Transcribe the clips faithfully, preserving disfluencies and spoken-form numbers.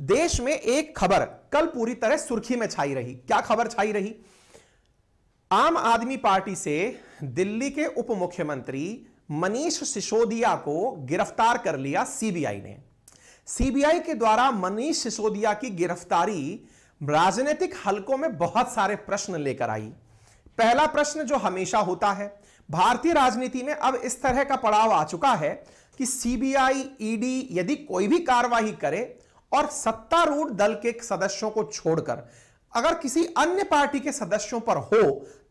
देश में एक खबर कल पूरी तरह सुर्खी में छाई रही। क्या खबर छाई रही? आम आदमी पार्टी से दिल्ली के उप मुख्यमंत्री मनीष सिसोदिया को गिरफ्तार कर लिया सीबीआई ने। सीबीआई के द्वारा मनीष सिसोदिया की गिरफ्तारी राजनीतिक हलकों में बहुत सारे प्रश्न लेकर आई। पहला प्रश्न जो हमेशा होता है, भारतीय राजनीति में अब इस तरह का पड़ाव आ चुका है कि सीबीआई, ईडी यदि कोई भी कार्यवाही करे और सत्तारूढ़ दल के सदस्यों को छोड़कर अगर किसी अन्य पार्टी के सदस्यों पर हो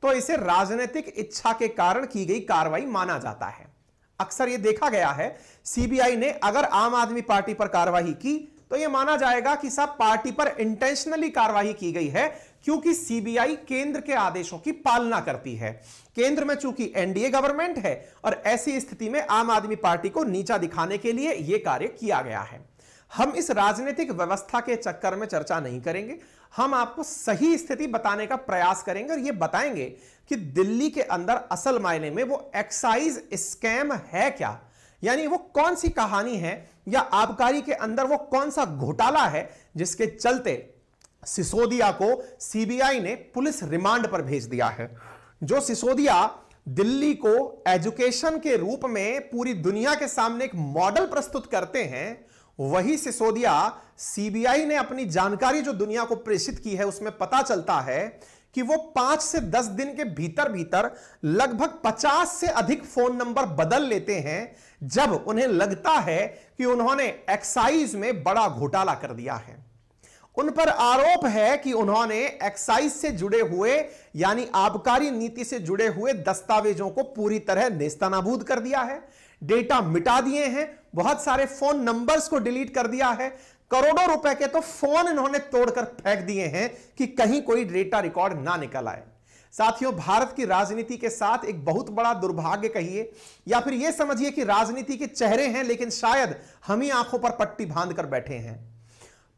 तो इसे राजनीतिक इच्छा के कारण की गई कार्रवाई माना जाता है। अक्सर यह देखा गया है सीबीआई ने अगर आम आदमी पार्टी पर कार्रवाई की तो यह माना जाएगा कि सब पार्टी पर इंटेंशनली कार्रवाई की गई है, क्योंकि सीबीआई केंद्र के आदेशों की पालना करती है। केंद्र में चूंकि एनडीए गवर्नमेंट है और ऐसी स्थिति में आम आदमी पार्टी को नीचा दिखाने के लिए यह कार्य किया गया है। हम इस राजनीतिक व्यवस्था के चक्कर में चर्चा नहीं करेंगे, हम आपको सही स्थिति बताने का प्रयास करेंगे और यह बताएंगे कि दिल्ली के अंदर असल मायने में वो एक्साइज स्कैम है क्या, यानी वो कौन सी कहानी है या आबकारी के अंदर वो कौन सा घोटाला है जिसके चलते सिसोदिया को सीबीआई ने पुलिस रिमांड पर भेज दिया है। जो सिसोदिया दिल्ली को एजुकेशन के रूप में पूरी दुनिया के सामने एक मॉडल प्रस्तुत करते हैं, वही सिसोदिया सीबीआई ने अपनी जानकारी जो दुनिया को प्रेषित की है उसमें पता चलता है कि वो पांच से दस दिन के भीतर भीतर लगभग पचास से अधिक फोन नंबर बदल लेते हैं जब उन्हें लगता है कि उन्होंने एक्साइज में बड़ा घोटाला कर दिया है। उन पर आरोप है कि उन्होंने एक्साइज से जुड़े हुए यानी आबकारी नीति से जुड़े हुए दस्तावेजों को पूरी तरह नेस्तनाबूद कर दिया है, डेटा मिटा दिए हैं, बहुत सारे फोन नंबर्स को डिलीट कर दिया है, करोड़ों रुपए के तो फोन इन्होंने तोड़कर फेंक दिए हैं कि कहीं कोई डेटा रिकॉर्ड ना निकल आए। साथियों, भारत की राजनीति के साथ एक बहुत बड़ा दुर्भाग्य कहिए या फिर यह समझिए कि राजनीति के चेहरे हैं लेकिन शायद हम ही आंखों पर पट्टी बांध कर बैठे हैं।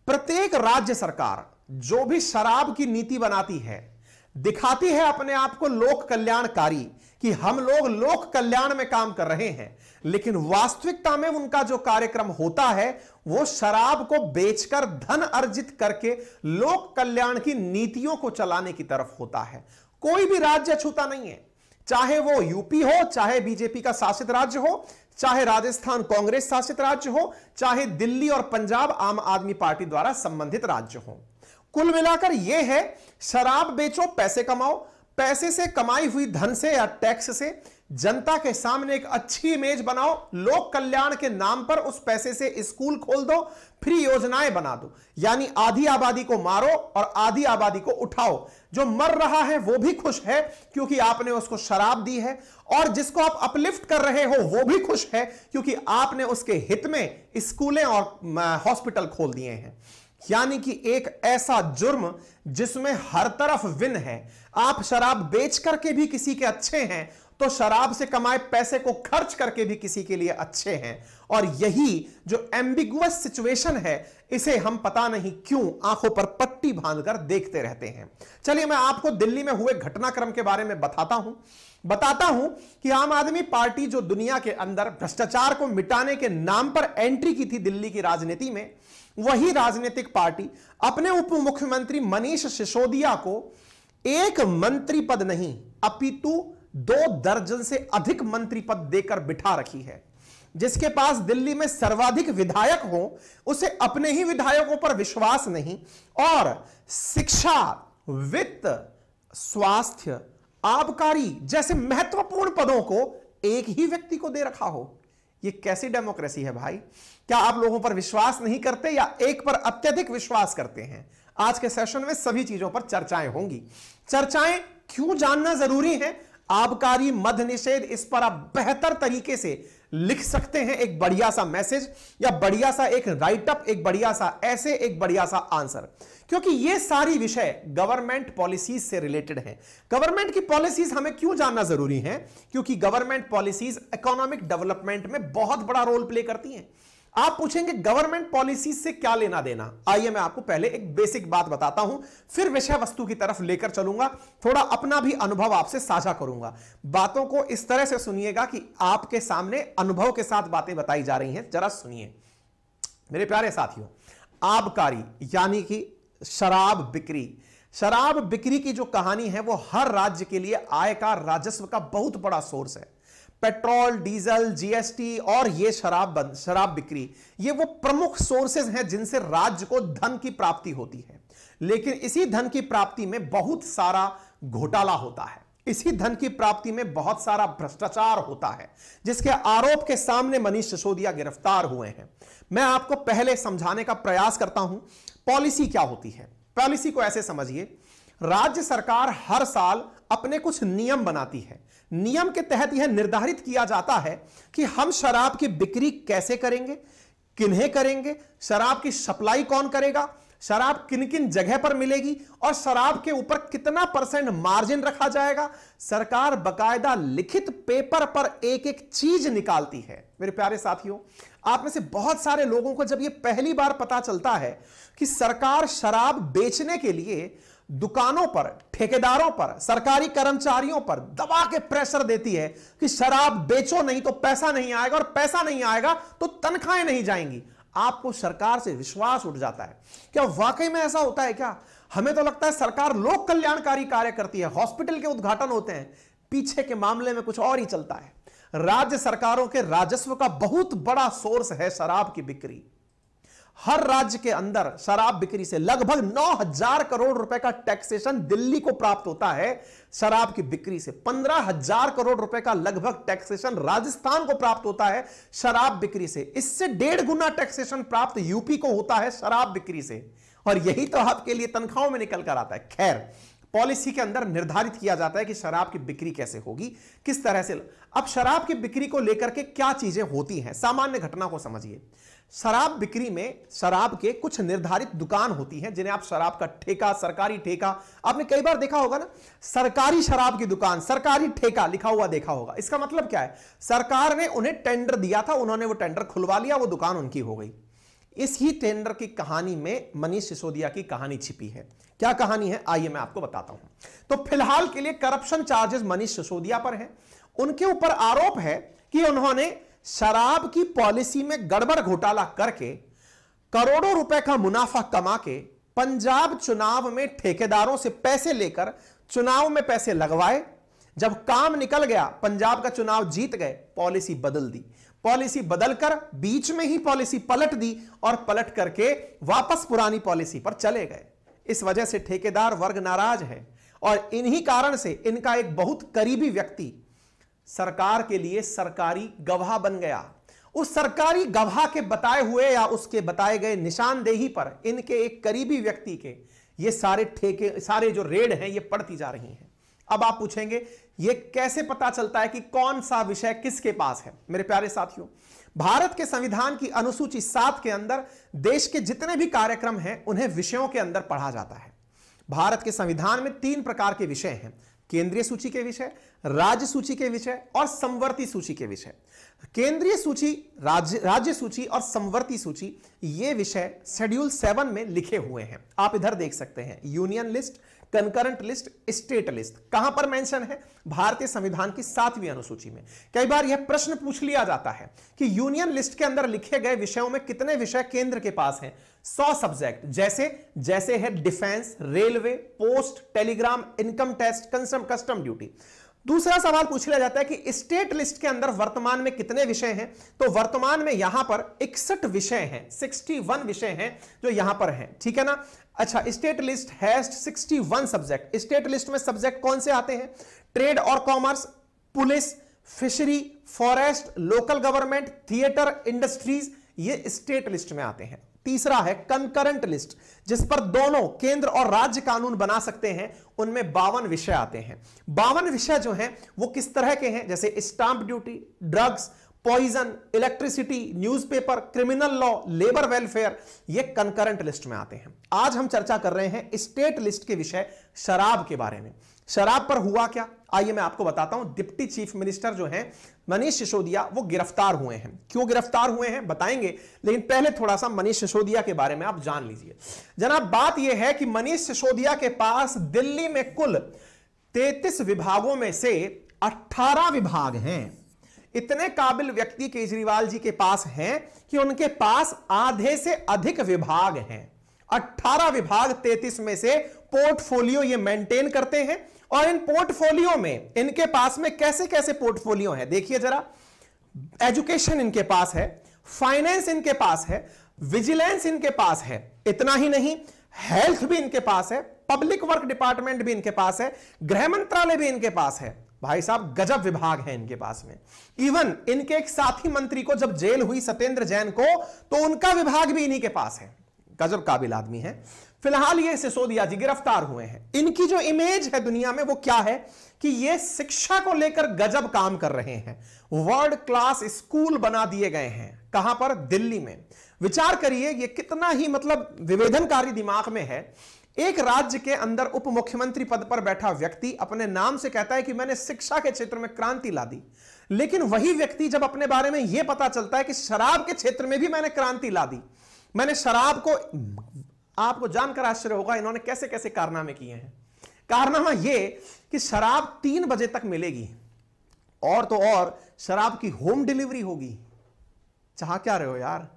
प्रत्येक राज्य सरकार जो भी शराब की नीति बनाती है, दिखाती है अपने आप को लोक कल्याणकारी कि हम लोग लोक कल्याण में काम कर रहे हैं, लेकिन वास्तविकता में उनका जो कार्यक्रम होता है वो शराब को बेचकर धन अर्जित करके लोक कल्याण की नीतियों को चलाने की तरफ होता है। कोई भी राज्य छूता नहीं है, चाहे वो यूपी हो, चाहे बीजेपी का शासित राज्य हो, चाहे राजस्थान कांग्रेस शासित राज्य हो, चाहे दिल्ली और पंजाब आम आदमी पार्टी द्वारा संबंधित राज्य हो। कुल मिलाकर यह है, शराब बेचो, पैसे कमाओ, पैसे से कमाई हुई धन से या टैक्स से जनता के सामने एक अच्छी इमेज बनाओ, लोक कल्याण के नाम पर उस पैसे से स्कूल खोल दो, फ्री योजनाएं बना दो, यानी आधी आबादी को मारो और आधी आबादी को उठाओ। जो मर रहा है वो भी खुश है क्योंकि आपने उसको शराब दी है, और जिसको आप अपलिफ्ट कर रहे हो वो भी खुश है क्योंकि आपने उसके हित में स्कूलें और हॉस्पिटल खोल दिए हैं। यानी कि एक ऐसा जुर्म जिसमें हर तरफ विन है। आप शराब बेच करके भी किसी के अच्छे हैं तो शराब से कमाए पैसे को खर्च करके भी किसी के लिए अच्छे हैं, और यही जो एम्बिगुअस सिचुएशन है इसे हम पता नहीं क्यों आंखों पर पट्टी बांधकर देखते रहते हैं। चलिए मैं आपको दिल्ली में हुए घटनाक्रम के बारे में बताता हूं बताता हूं कि आम आदमी पार्टी जो दुनिया के अंदर भ्रष्टाचार को मिटाने के नाम पर एंट्री की थी दिल्ली की राजनीति में, वही राजनीतिक पार्टी अपने उप मुख्यमंत्री मनीष सिसोदिया को एक मंत्री पद नहीं अपितु दो दर्जन से अधिक मंत्री पद देकर बिठा रखी है। जिसके पास दिल्ली में सर्वाधिक विधायक हो उसे अपने ही विधायकों पर विश्वास नहीं, और शिक्षा, वित्त, स्वास्थ्य, आबकारी जैसे महत्वपूर्ण पदों को एक ही व्यक्ति को दे रखा हो। ये कैसी डेमोक्रेसी है भाई? क्या आप लोगों पर विश्वास नहीं करते या एक पर अत्यधिक विश्वास करते हैं? आज के सेशन में सभी चीजों पर चर्चाएं होंगी। चर्चाएं क्यों जानना जरूरी है? आबकारी, मद निषेध, इस पर आप बेहतर तरीके से लिख सकते हैं एक बढ़िया सा मैसेज या बढ़िया सा एक राइटअप, एक बढ़िया सा ऐसे, एक बढ़िया सा आंसर, क्योंकि ये सारी विषय गवर्नमेंट पॉलिसीज से रिलेटेड हैं। गवर्नमेंट की पॉलिसीज हमें क्यों जानना जरूरी है? क्योंकि गवर्नमेंट पॉलिसीज इकोनॉमिक डेवलपमेंट में बहुत बड़ा रोल प्ले करती हैं। आप पूछेंगे गवर्नमेंट पॉलिसीज से क्या लेना देना? आइए मैं आपको पहले एक बेसिक बात बताता हूं, फिर विषय वस्तु की तरफ लेकर चलूंगा, थोड़ा अपना भी अनुभव आपसे साझा करूंगा। बातों को इस तरह से सुनिएगा कि आपके सामने अनुभव के साथ बातें बताई जा रही हैं। जरा सुनिए मेरे प्यारे साथियों, आबकारी यानी कि शराब बिक्री, शराब बिक्री की जो कहानी है वो हर राज्य के लिए आय का, राजस्व का बहुत बड़ा सोर्स है। पेट्रोल, डीजल, जीएसटी और ये शराब बंद, शराब बिक्री, ये वो प्रमुख सोर्सेज हैं जिनसे राज्य को धन की प्राप्ति होती है। लेकिन इसी धन की प्राप्ति में बहुत सारा घोटाला होता है, इसी धन की प्राप्ति में बहुत सारा भ्रष्टाचार होता है, जिसके आरोप के सामने मनीष सिसोदिया गिरफ्तार हुए हैं। मैं आपको पहले समझाने का प्रयास करता हूं पॉलिसी क्या होती है। पॉलिसी को ऐसे समझिए, राज्य सरकार हर साल अपने कुछ नियम बनाती है। नियम के तहत यह निर्धारित किया जाता है कि हम शराब की बिक्री कैसे करेंगे, किन्हें करेंगे, शराब की सप्लाई कौन करेगा, शराब किन किन जगह पर मिलेगी और शराब के ऊपर कितना परसेंट मार्जिन रखा जाएगा। सरकार बकायदा लिखित पेपर पर एक एक चीज निकालती है। मेरे प्यारे साथियों, आप में से बहुत सारे लोगों को जब यह पहली बार पता चलता है कि सरकार शराब बेचने के लिए दुकानों पर, ठेकेदारों पर, सरकारी कर्मचारियों पर दबा के प्रेशर देती है कि शराब बेचो नहीं तो पैसा नहीं आएगा और पैसा नहीं आएगा तो तनख्वाहें नहीं जाएंगी, आपको सरकार से विश्वास उठ जाता है। क्या वाकई में ऐसा होता है क्या? हमें तो लगता है सरकार लोक कल्याणकारी कार्य करती है, हॉस्पिटल के उद्घाटन होते हैं, पीछे के मामले में कुछ और ही चलता है। राज्य सरकारों के राजस्व का बहुत बड़ा सोर्स है शराब की बिक्री। हर राज्य के अंदर शराब बिक्री से लगभग नौ हज़ार करोड़ रुपए का टैक्सेशन दिल्ली को प्राप्त होता है। शराब की बिक्री से पंद्रह हज़ार करोड़ रुपए का लगभग टैक्सेशन राजस्थान को प्राप्त होता है शराब बिक्री से। इससे डेढ़ गुना टैक्सेशन प्राप्त यूपी को होता है शराब बिक्री से, और यही तो आपके लिए तनख्वाहों में निकल कर आता है। खैर, पॉलिसी के अंदर निर्धारित किया जाता है कि शराब की बिक्री कैसे होगी, किस तरह से। अब शराब की बिक्री को लेकर के क्या चीजें होती हैं, सामान्य घटना को समझिए। शराब बिक्री में शराब के कुछ निर्धारित दुकान होती हैं जिन्हें आप शराब का ठेका, सरकारी ठेका, आपने कई बार देखा होगा ना, सरकारी शराब की दुकान, सरकारी ठेका लिखा हुआ देखा होगा। इसका मतलब क्या है? सरकार ने उन्हें टेंडर दिया था, उन्होंने वो टेंडर खुलवा लिया, वो दुकान उनकी हो गई। इस ही टेंडर की कहानी में मनीष सिसोदिया की कहानी छिपी है। क्या कहानी है, आइए मैं आपको बताता हूं। तो फिलहाल के लिए करप्शन चार्जेस मनीष सिसोदिया पर हैं। उनके ऊपर आरोप है कि उन्होंने शराब की पॉलिसी में गड़बड़ घोटाला करके करोड़ों रुपए का मुनाफा कमा के पंजाब चुनाव में ठेकेदारों से पैसे लेकर चुनाव में पैसे लगवाए। जब काम निकल गया, पंजाब का चुनाव जीत गए, पॉलिसी बदल दी। पॉलिसी बदलकर बीच में ही पॉलिसी पलट दी और पलट करके वापस पुरानी पॉलिसी पर चले गए। इस वजह से ठेकेदार वर्ग नाराज है और इन्हीं कारण से इनका एक बहुत करीबी व्यक्ति सरकार के लिए सरकारी गवाह बन गया। उस सरकारी गवाह के बताए हुए या उसके बताए गए निशानदेही पर इनके एक करीबी व्यक्ति के ये सारे ठेके, सारे जो रेड हैं, ये पड़ती जा रही हैं। अब आप पूछेंगे ये कैसे पता चलता है कि कौन सा विषय किसके पास है। मेरे प्यारे साथियों, भारत के संविधान की अनुसूची सात के अंदर देश के जितने भी कार्यक्रम हैं उन्हें विषयों के अंदर पढ़ा जाता है। भारत के संविधान में तीन प्रकार के विषय हैं, केंद्रीय सूची के विषय, राज्य सूची के विषय और समवर्ती सूची के विषय। केंद्रीय सूची, राज्य राज्य सूची और समवर्ती सूची, ये विषय शेड्यूल सेवन में लिखे हुए हैं। आप इधर देख सकते हैं, union list, concurrent list, state list, कहां पर मेंशन है? भारतीय संविधान की सातवीं अनुसूची में। कई बार यह प्रश्न पूछ लिया जाता है कि यूनियन लिस्ट के अंदर लिखे गए विषयों में कितने विषय केंद्र के पास हैं? सौ सब्जेक्ट, जैसे जैसे है defence, railway, post, telegram, income tax, custom duty. दूसरा सवाल पूछ लिया जाता है कि स्टेट लिस्ट के अंदर वर्तमान में कितने विषय हैं? तो वर्तमान में यहां पर इकसठ विषय हैं, इकसठ विषय हैं जो यहां पर हैं, ठीक है ना। अच्छा, स्टेट लिस्ट हैज इकसठ सब्जेक्ट। स्टेट लिस्ट में सब्जेक्ट कौन से आते हैं? ट्रेड और commerce, police, fishery, forest, local government, theatre, industries, ये स्टेट लिस्ट में आते हैं। तीसरा है कंकरेंट लिस्ट, जिस पर दोनों केंद्र और राज्य कानून बना सकते हैं, उनमें बावन विषय आते हैं। बावन विषय जो हैं वो किस तरह के हैं? जैसे stamp duty, drugs, poison, electricity, newspaper, criminal law, labour welfare, ये कंकरेंट लिस्ट में आते हैं। आज हम चर्चा कर रहे हैं स्टेट लिस्ट के विषय शराब के बारे में। शराब पर हुआ क्या, आइए मैं आपको बताता हूं। डिप्टी चीफ मिनिस्टर जो हैं मनीष सिसोदिया, वो गिरफ्तार हुए हैं। क्यों गिरफ्तार हुए हैं बताएंगे, लेकिन पहले थोड़ा सा मनीष सिसोदिया के बारे में आप जान लीजिए। जनाब, बात यह है कि मनीष सिसोदिया के पास दिल्ली में कुल तैंतीस विभागों में से अठारह विभाग हैं। इतने काबिल व्यक्ति केजरीवाल जी के पास हैं कि उनके पास आधे से अधिक विभाग हैं। अठारह विभाग तैंतीस में से पोर्टफोलियो ये मेंटेन करते हैं, और इन पोर्टफोलियो में इनके पास में कैसे कैसे पोर्टफोलियो है देखिए जरा। एजुकेशन इनके पास है, फाइनेंस इनके पास है, विजिलेंस इनके पास है, इतना ही नहीं हेल्थ भी इनके पास है, पब्लिक वर्क डिपार्टमेंट भी इनके पास है, गृह मंत्रालय भी इनके पास है। भाई साहब गजब विभाग है इनके पास में। इवन इनके एक साथी मंत्री को जब जेल हुई सतेंद्र जैन को, तो उनका विभाग भी इन्हीं के पास है। गजब काबिल आदमी है। फिलहाल ये सिसोदिया जी गिरफ्तार हुए हैं, इनकी जो इमेज है दुनिया में वो क्या है कि ये शिक्षा को लेकर गजब काम कर रहे हैं, वर्ल्ड क्लास स्कूल बना दिए गए हैं। कहां पर? दिल्ली में। विचार करिए ये कितना ही मतलब विवेचनकारी दिमाग में है। एक राज्य के अंदर उप मुख्यमंत्री पद पर बैठा व्यक्ति अपने नाम से कहता है कि मैंने शिक्षा के क्षेत्र में क्रांति ला दी, लेकिन वही व्यक्ति जब अपने बारे में यह पता चलता है कि शराब के क्षेत्र में भी मैंने क्रांति ला दी, मैंने शराब को, आपको जानकर आश्चर्य होगा इन्होंने कैसे कैसे कारनामे किए हैं। कारनामा यह कि शराब तीन बजे तक मिलेगी, और तो और शराब की होम डिलीवरी होगी। चाह क्या रहे हो यार,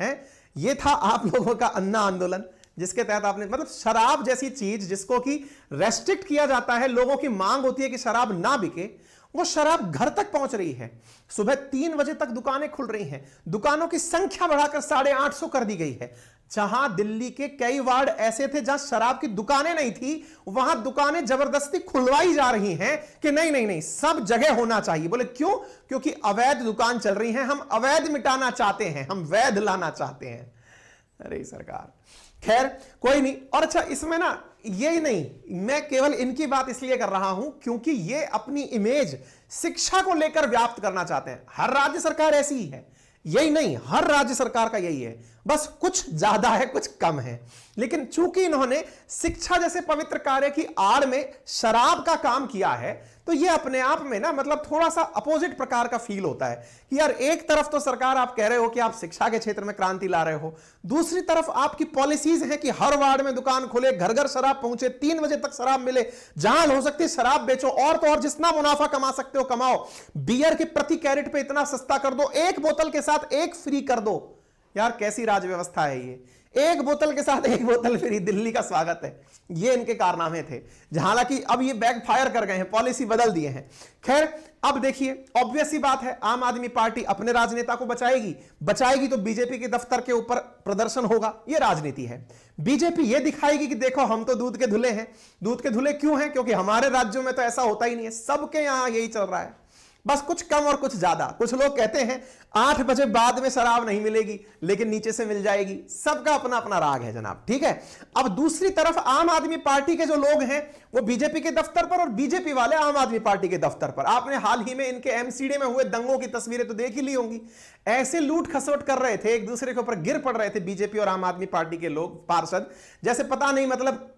है? यह था आप लोगों का अन्ना आंदोलन, जिसके तहत आपने मतलब शराब जैसी चीज जिसको कि रेस्ट्रिक्ट किया जाता है, लोगों की मांग होती है कि शराब ना बिके, वो शराब घर तक पहुंच रही है। सुबह तीन बजे तक दुकानें खुल रही हैं, दुकानों की संख्या बढ़ाकर साढ़े आठ सौ कर दी गई है। जहां दिल्ली के कई वार्ड ऐसे थे जहां शराब की दुकानें नहीं थी, वहां दुकानें जबरदस्ती खुलवाई जा रही हैं कि नहीं नहीं नहीं सब जगह होना चाहिए। बोले क्यों? क्योंकि अवैध दुकान चल रही है, हम अवैध मिटाना चाहते हैं, हम वैध लाना चाहते हैं। अरे सरकार, खैर कोई नहीं। और अच्छा इसमें ना ये ही नहीं, मैं केवल इनकी बात इसलिए कर रहा हूं क्योंकि ये अपनी इमेज शिक्षा को लेकर व्याप्त करना चाहते हैं। हर राज्य सरकार ऐसी ही है, यही नहीं हर राज्य सरकार का यही है, बस कुछ ज्यादा है कुछ कम है। लेकिन चूंकि इन्होंने शिक्षा जैसे पवित्र कार्य की आड़ में शराब का काम किया है, तो ये अपने आप में ना मतलब थोड़ा सा अपोजिट प्रकार का फील होता है कि यार एक तरफ तो सरकार आप कह रहे हो कि आप शिक्षा के क्षेत्र में क्रांति ला रहे हो, दूसरी तरफ आपकी पॉलिसीज है कि हर वार्ड में दुकान खुले, घर घर शराब पहुंचे, तीन बजे तक शराब मिले, जहां हो सकती है शराब बेचो, और तो और जितना मुनाफा कमा सकते हो कमाओ, बियर के प्रति कैरेट पे इतना सस्ता कर दो, एक बोतल के साथ एक फ्री कर दो। यार कैसी राज्य व्यवस्था है ये, एक बोतल के साथ एक बोतल फ्री, दिल्ली का स्वागत है। ये इनके कारनामे थे, हालांकि अब ये बैकफायर कर गए हैं, पॉलिसी बदल दिए हैं। खैर अब देखिए ऑब्वियस सी बात है, आम आदमी पार्टी अपने राजनेता को बचाएगी, बचाएगी तो बीजेपी के दफ्तर के ऊपर प्रदर्शन होगा। ये राजनीति है। बीजेपी ये दिखाएगी कि देखो हम तो दूध के धुले हैं। दूध के धुले क्यों हैं? क्योंकि हमारे राज्यों में तो ऐसा होता ही नहीं है, सबके यहां यही चल रहा है, बस कुछ कम और कुछ ज्यादा। कुछ लोग कहते हैं आठ बजे बाद में शराब नहीं मिलेगी, लेकिन नीचे से मिल जाएगी। सबका अपना अपना राग है जनाब, ठीक है। अब दूसरी तरफ आम आदमी पार्टी के जो लोग हैं वो बीजेपी के दफ्तर पर, और बीजेपी वाले आम आदमी पार्टी के दफ्तर पर। आपने हाल ही में इनके एमसीडी में हुए दंगों की तस्वीरें तो देख ही ली होंगी, ऐसे लूट खसोट कर रहे थे, एक दूसरे के ऊपर गिर पड़ रहे थे बीजेपी और आम आदमी पार्टी के लोग, पार्षद, जैसे पता नहीं मतलब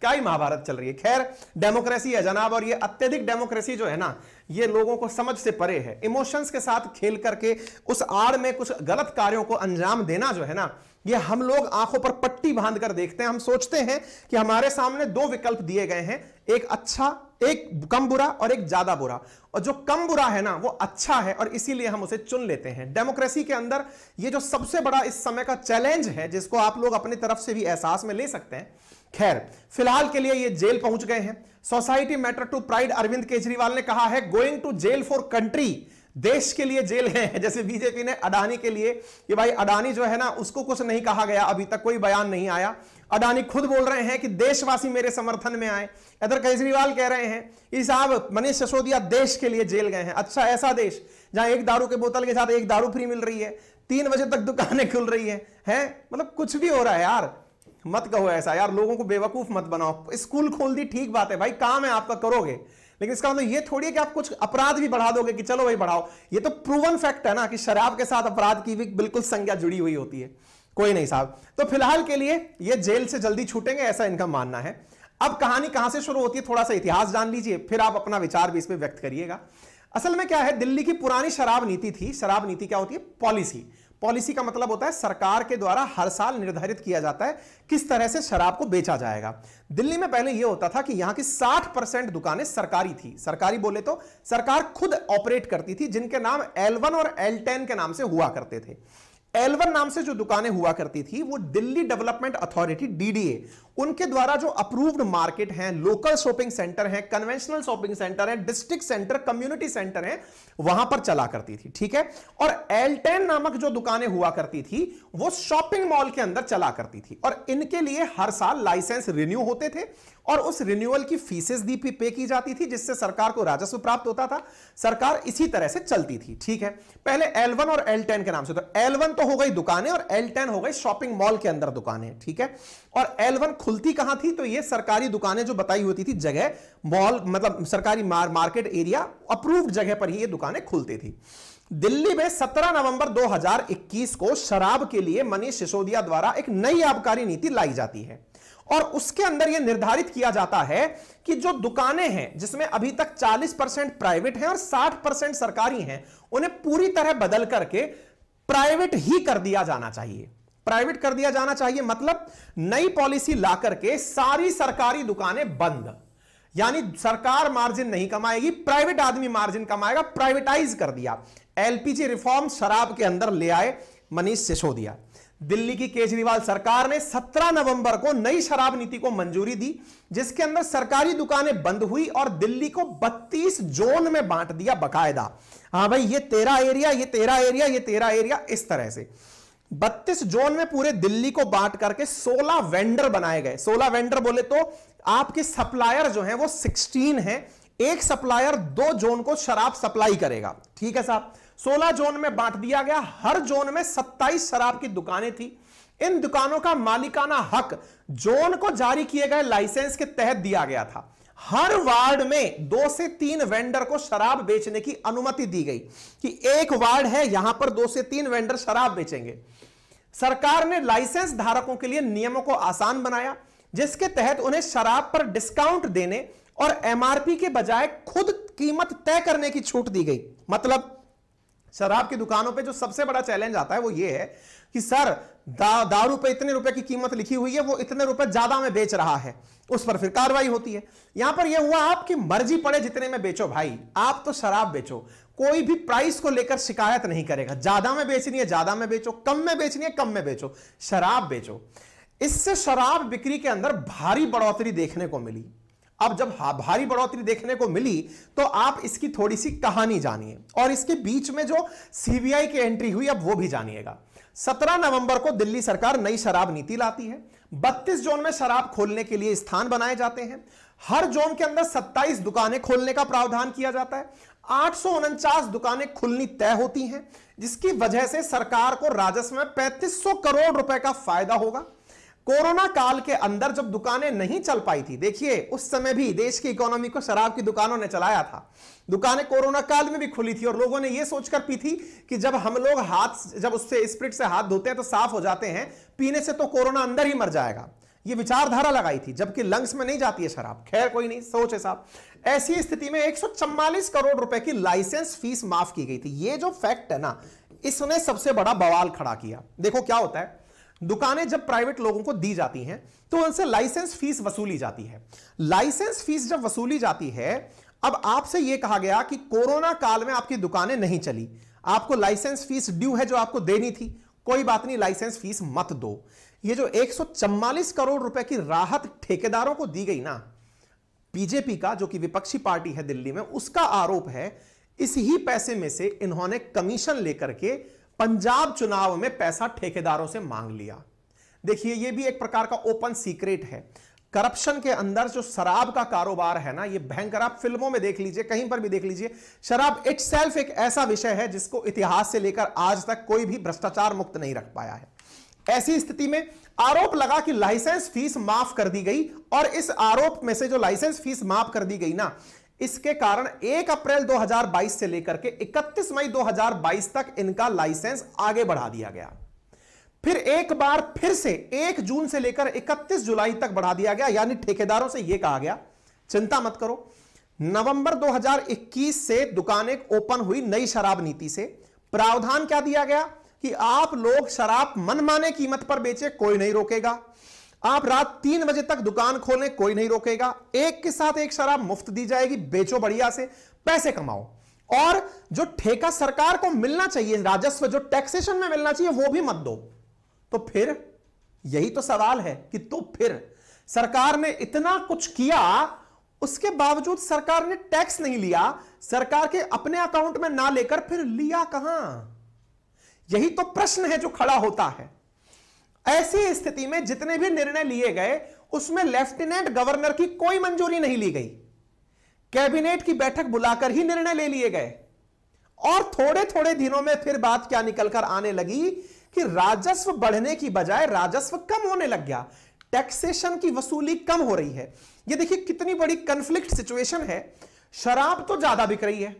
क्या ही महाभारत चल रही है। खैर डेमोक्रेसी है जनाब, और ये अत्यधिक डेमोक्रेसी जो है ना ये लोगों को समझ से परे है। इमोशंस के साथ खेल करके उस आड़ में कुछ गलत कार्यों को अंजाम देना जो है ना, ये हम लोग आंखों पर पट्टी बांध कर देखते हैं। हम सोचते हैं कि हमारे सामने दो विकल्प दिए गए हैं, एक अच्छा, एक कम बुरा और एक ज्यादा बुरा, और जो कम बुरा है ना वो अच्छा है और इसीलिए हम उसे चुन लेते हैं। डेमोक्रेसी के अंदर ये जो सबसे बड़ा इस समय का चैलेंज है, जिसको आप लोग अपनी तरफ से भी एहसास में ले सकते हैं। खैर फिलहाल के लिए ये जेल पहुंच गए हैं। Society matter to pride, Arvind Kejriwal ने कहा है going to jail for country, देश के लिए जेल है। जैसे बीजेपी ने अडानी के लिए, कि भाई अडानी जो है ना उसको कुछ नहीं कहा गया, अभी तक कोई बयान नहीं आया। अडानी खुद बोल रहे हैं कि देशवासी मेरे समर्थन में आए। इधर केजरीवाल कह रहे हैं ये साहब मनीष सिसोदिया देश के लिए जेल गए हैं। अच्छा ऐसा देश जहां एक दारू के बोतल के साथ एक दारू फ्री मिल रही है, तीन बजे तक दुकानें खुल रही है, है? मतलब कुछ भी हो रहा है यार, मत कहो ऐसा यार, लोगों को बेवकूफ मत बनाओ। स्कूल खोल दी ठीक बात है, भाई काम है आपका करोगे, लेकिन इसका मतलब ये थोड़ी है कि आप कुछ अपराध भी बढ़ा दोगे कि चलो भाई बढ़ाओ। ये तो प्रूवन फैक्ट है ना कि शराब के साथ अपराध की भी बिल्कुल संज्ञा जुड़ी हुई होती है। कोई नहीं साहब, तो फिलहाल के लिए ये जेल से जल्दी छूटेंगे ऐसा इनका मानना है। अब कहानी कहां से शुरू होती है थोड़ा सा इतिहास जान लीजिए, फिर आप अपना विचार भी इसमें व्यक्त करिएगा। असल में क्या है, दिल्ली की पुरानी शराब नीति थी। शराब नीति क्या होती है? पॉलिसी। पॉलिसी का मतलब होता है सरकार के द्वारा हर साल निर्धारित किया जाता है किस तरह से शराब को बेचा जाएगा। दिल्ली में पहले यह होता था कि यहां की साठ परसेंट दुकानें सरकारी थी, सरकारी बोले तो सरकार खुद ऑपरेट करती थी, जिनके नाम एल वन और एल टेन के नाम से हुआ करते थे। एल वन नाम से जो दुकानें हुआ करती थी वो Delhi development authority D D A उनके द्वारा जो अप्रूव्ड मार्केट हैं, लोकल शॉपिंग सेंटर हैं, कन्वेंशनल शॉपिंग सेंटर हैं, डिस्ट्रिक्ट सेंटर, कम्युनिटी सेंटर हैं, वहां पर चला करती थी, ठीक है। और एल टेन नामक जो दुकानें हुआ करती थी वो शॉपिंग मॉल के अंदर चला करती थी और इनके लिए हर साल लाइसेंस रिन्यू होते थे और उस रिन्यूअल की फीसेस भी पे की जाती थी, जिससे सरकार को राजस्व प्राप्त होता था। सरकार इसी तरह से चलती थी, ठीक है। पहले एल वन और एल टेन के नाम से, तो एल वन तो हो गई दुकानें और एल टेन हो गई शॉपिंग मॉल के अंदर दुकानें, ठीक है। और एल वन खुलती कहां थी, तो ये सरकारी दुकानें जो बताई होती थी जगह, मॉल मतलब सरकारी मार, मार्केट एरिया अप्रूव्ड जगह पर ही ये दुकानें खुलती थी। दिल्ली में सत्रह नवंबर दो हज़ार इक्कीस को शराब के लिए मनीष सिसोदिया द्वारा एक नई आबकारी नीति लाई जाती है और उसके अंदर यह निर्धारित किया जाता है कि जो दुकानें हैं जिसमें अभी तक चालीस परसेंट प्राइवेट हैं और साठ परसेंट सरकारी हैं, उन्हें पूरी तरह बदल करके प्राइवेट ही कर दिया जाना चाहिए। प्राइवेट कर दिया जाना चाहिए मतलब नई पॉलिसी ला करके सारी सरकारी दुकानें बंद, यानी सरकार मार्जिन नहीं कमाएगी, प्राइवेट आदमी मार्जिन कमाएगा, प्राइवेटाइज कर दिया। एल पी जी रिफॉर्म शराब के अंदर ले आए मनीष सिसोदिया। दिल्ली की केजरीवाल सरकार ने सत्रह नवंबर को नई शराब नीति को मंजूरी दी, जिसके अंदर सरकारी दुकानें बंद हुई और दिल्ली को बत्तीस जोन में बांट दिया बकायदा। हाँ भाई, ये तेरा एरिया, ये तेरा एरिया, ये तेरा एरिया, इस तरह से बत्तीस जोन में पूरे दिल्ली को बांट करके सोलह वेंडर बनाए गए। सोलह वेंडर बोले तो आपके सप्लायर जो हैं वो सोलह हैं, एक सप्लायर दो जोन को शराब सप्लाई करेगा, ठीक है साहब। सोलह जोन में बांट दिया गया, हर जोन में सत्ताईस शराब की दुकानें थी। इन दुकानों का मालिकाना हक जोन को जारी किए गए लाइसेंस के तहत दिया गया था। हर वार्ड में दो से तीन वेंडर को शराब बेचने की अनुमति दी गई कि एक वार्ड है, यहां पर दो से तीन वेंडर शराब बेचेंगे। सरकार ने लाइसेंस धारकों के लिए नियमों को आसान बनाया, जिसके तहत उन्हें शराब पर डिस्काउंट देने और एम आर पी के बजाय खुद कीमत तय करने की छूट दी गई। मतलब शराब की दुकानों पे जो सबसे बड़ा चैलेंज आता है वो ये है कि सर दा, दारू पे इतने रुपए की कीमत लिखी हुई है, वो इतने रुपए ज्यादा में बेच रहा है, उस पर फिर कार्रवाई होती है। यहां पर ये हुआ आपकी मर्जी पड़े जितने में बेचो भाई, आप तो शराब बेचो, कोई भी प्राइस को लेकर शिकायत नहीं करेगा। ज्यादा में बेचनी है ज्यादा में बेचो, कम में बेचनी है कम में बेचो, शराब बेचो। इससे शराब बिक्री के अंदर भारी बढ़ोतरी देखने को मिली। अब जब भारी बढ़ोतरी देखने को मिली तो आप इसकी थोड़ी सी कहानी जानिए और इसके बीच में जो सी बी आई की एंट्री हुई अब वो भी जानिएगा। सत्रह नवंबर को दिल्ली सरकार नई शराब नीति लाती है। बत्तीस जोन में शराब खोलने के लिए स्थान बनाए जाते हैं। हर जोन के अंदर सत्ताईस दुकानें खोलने का प्रावधान किया जाता है। आठ सौ उनचास दुकानें खुलनी तय होती हैं, जिसकी वजह से सरकार को राजस्व में पैंतीस सौ करोड़ रुपए का फायदा होगा। कोरोना काल के अंदर जब दुकानें नहीं चल पाई थी, देखिए उस समय भी देश की इकोनॉमी को शराब की दुकानों ने चलाया था। दुकानें कोरोना काल में भी खुली थी और लोगों ने यह सोचकर पी थी कि जब हम लोग हाथ जब उससे स्प्रिट से हाथ धोते हैं तो साफ हो जाते हैं, पीने से तो कोरोना अंदर ही मर जाएगा, ये विचारधारा लगाई थी, जबकि लंग्स में नहीं जाती है शराब। खैर कोई नहीं, सोचे साहब। ऐसी स्थिति में एक सौ चौवालीस करोड़ रुपए की लाइसेंस फीस माफ की गई थी। ये जो फैक्ट है ना, इसने सबसे बड़ा बवाल खड़ा किया। देखो क्या होता है, दुकानें जब प्राइवेट लोगों को दी जाती हैं तो उनसे लाइसेंस फीस वसूली जाती है। लाइसेंस फीस जब वसूली जाती है, अब आपसे यह कहा गया कि कोरोना काल में आपकी दुकानें नहीं चली, आपको लाइसेंस फीस ड्यू है जो आपको देनी थी, कोई बात नहीं, लाइसेंस फीस मत दो। ये जो एक सौ चौवालीस करोड़ रुपए की राहत ठेकेदारों को दी गई ना, बी जे पी का जो कि विपक्षी पार्टी है दिल्ली में, उसका आरोप है इस ही पैसे में से इन्होंने कमीशन लेकर के पंजाब चुनाव में पैसा ठेकेदारों से मांग लिया। देखिए यह भी एक प्रकार का ओपन सीक्रेट है। करप्शन के अंदर जो शराब का कारोबार है ना, ये भयंकर, आप फिल्मों में देख लीजिए, कहीं पर भी देख लीजिए। शराब इटसेल्फ एक ऐसा विषय है जिसको इतिहास से लेकर आज तक कोई भी भ्रष्टाचार मुक्त नहीं रख पाया है। ऐसी स्थिति में आरोप लगा कि लाइसेंस फीस माफ कर दी गई और इस आरोप में से जो लाइसेंस फीस माफ कर दी गई ना, इसके कारण एक अप्रैल दो हज़ार बाईस से लेकर के इकतीस मई दो हज़ार बाईस तक इनका लाइसेंस आगे बढ़ा दिया गया। फिर एक बार फिर से एक जून से लेकर इकतीस जुलाई तक बढ़ा दिया गया। यानी ठेकेदारों से यह कहा गया चिंता मत करो, नवंबर दो हज़ार इक्कीस से दुकानें ओपन हुई। नई शराब नीति से प्रावधान क्या दिया गया कि आप लोग शराब मनमाने कीमत पर बेचे, कोई नहीं रोकेगा। आप रात तीन बजे तक दुकान खोलें, कोई नहीं रोकेगा। एक के साथ एक शराब मुफ्त दी जाएगी, बेचो बढ़िया से, पैसे कमाओ। और जो ठेका सरकार को मिलना चाहिए, राजस्व जो टैक्सेशन में मिलना चाहिए, वो भी मत दो। तो फिर यही तो सवाल है कि तो फिर सरकार ने इतना कुछ किया, उसके बावजूद सरकार ने टैक्स नहीं लिया। सरकार के अपने अकाउंट में ना लेकर फिर लिया कहां? यही तो प्रश्न है जो खड़ा होता है। ऐसी स्थिति में जितने भी निर्णय लिए गए उसमें लेफ्टिनेंट गवर्नर की कोई मंजूरी नहीं ली गई। कैबिनेट की बैठक बुलाकर ही निर्णय ले लिए गए। और थोड़े थोड़े दिनों में फिर बात क्या निकलकर आने लगी कि राजस्व बढ़ने की बजाय राजस्व कम होने लग गया, टैक्सेशन की वसूली कम हो रही है। ये देखिए कितनी बड़ी कॉन्फ्लिक्ट सिचुएशन है। शराब तो ज्यादा बिक रही है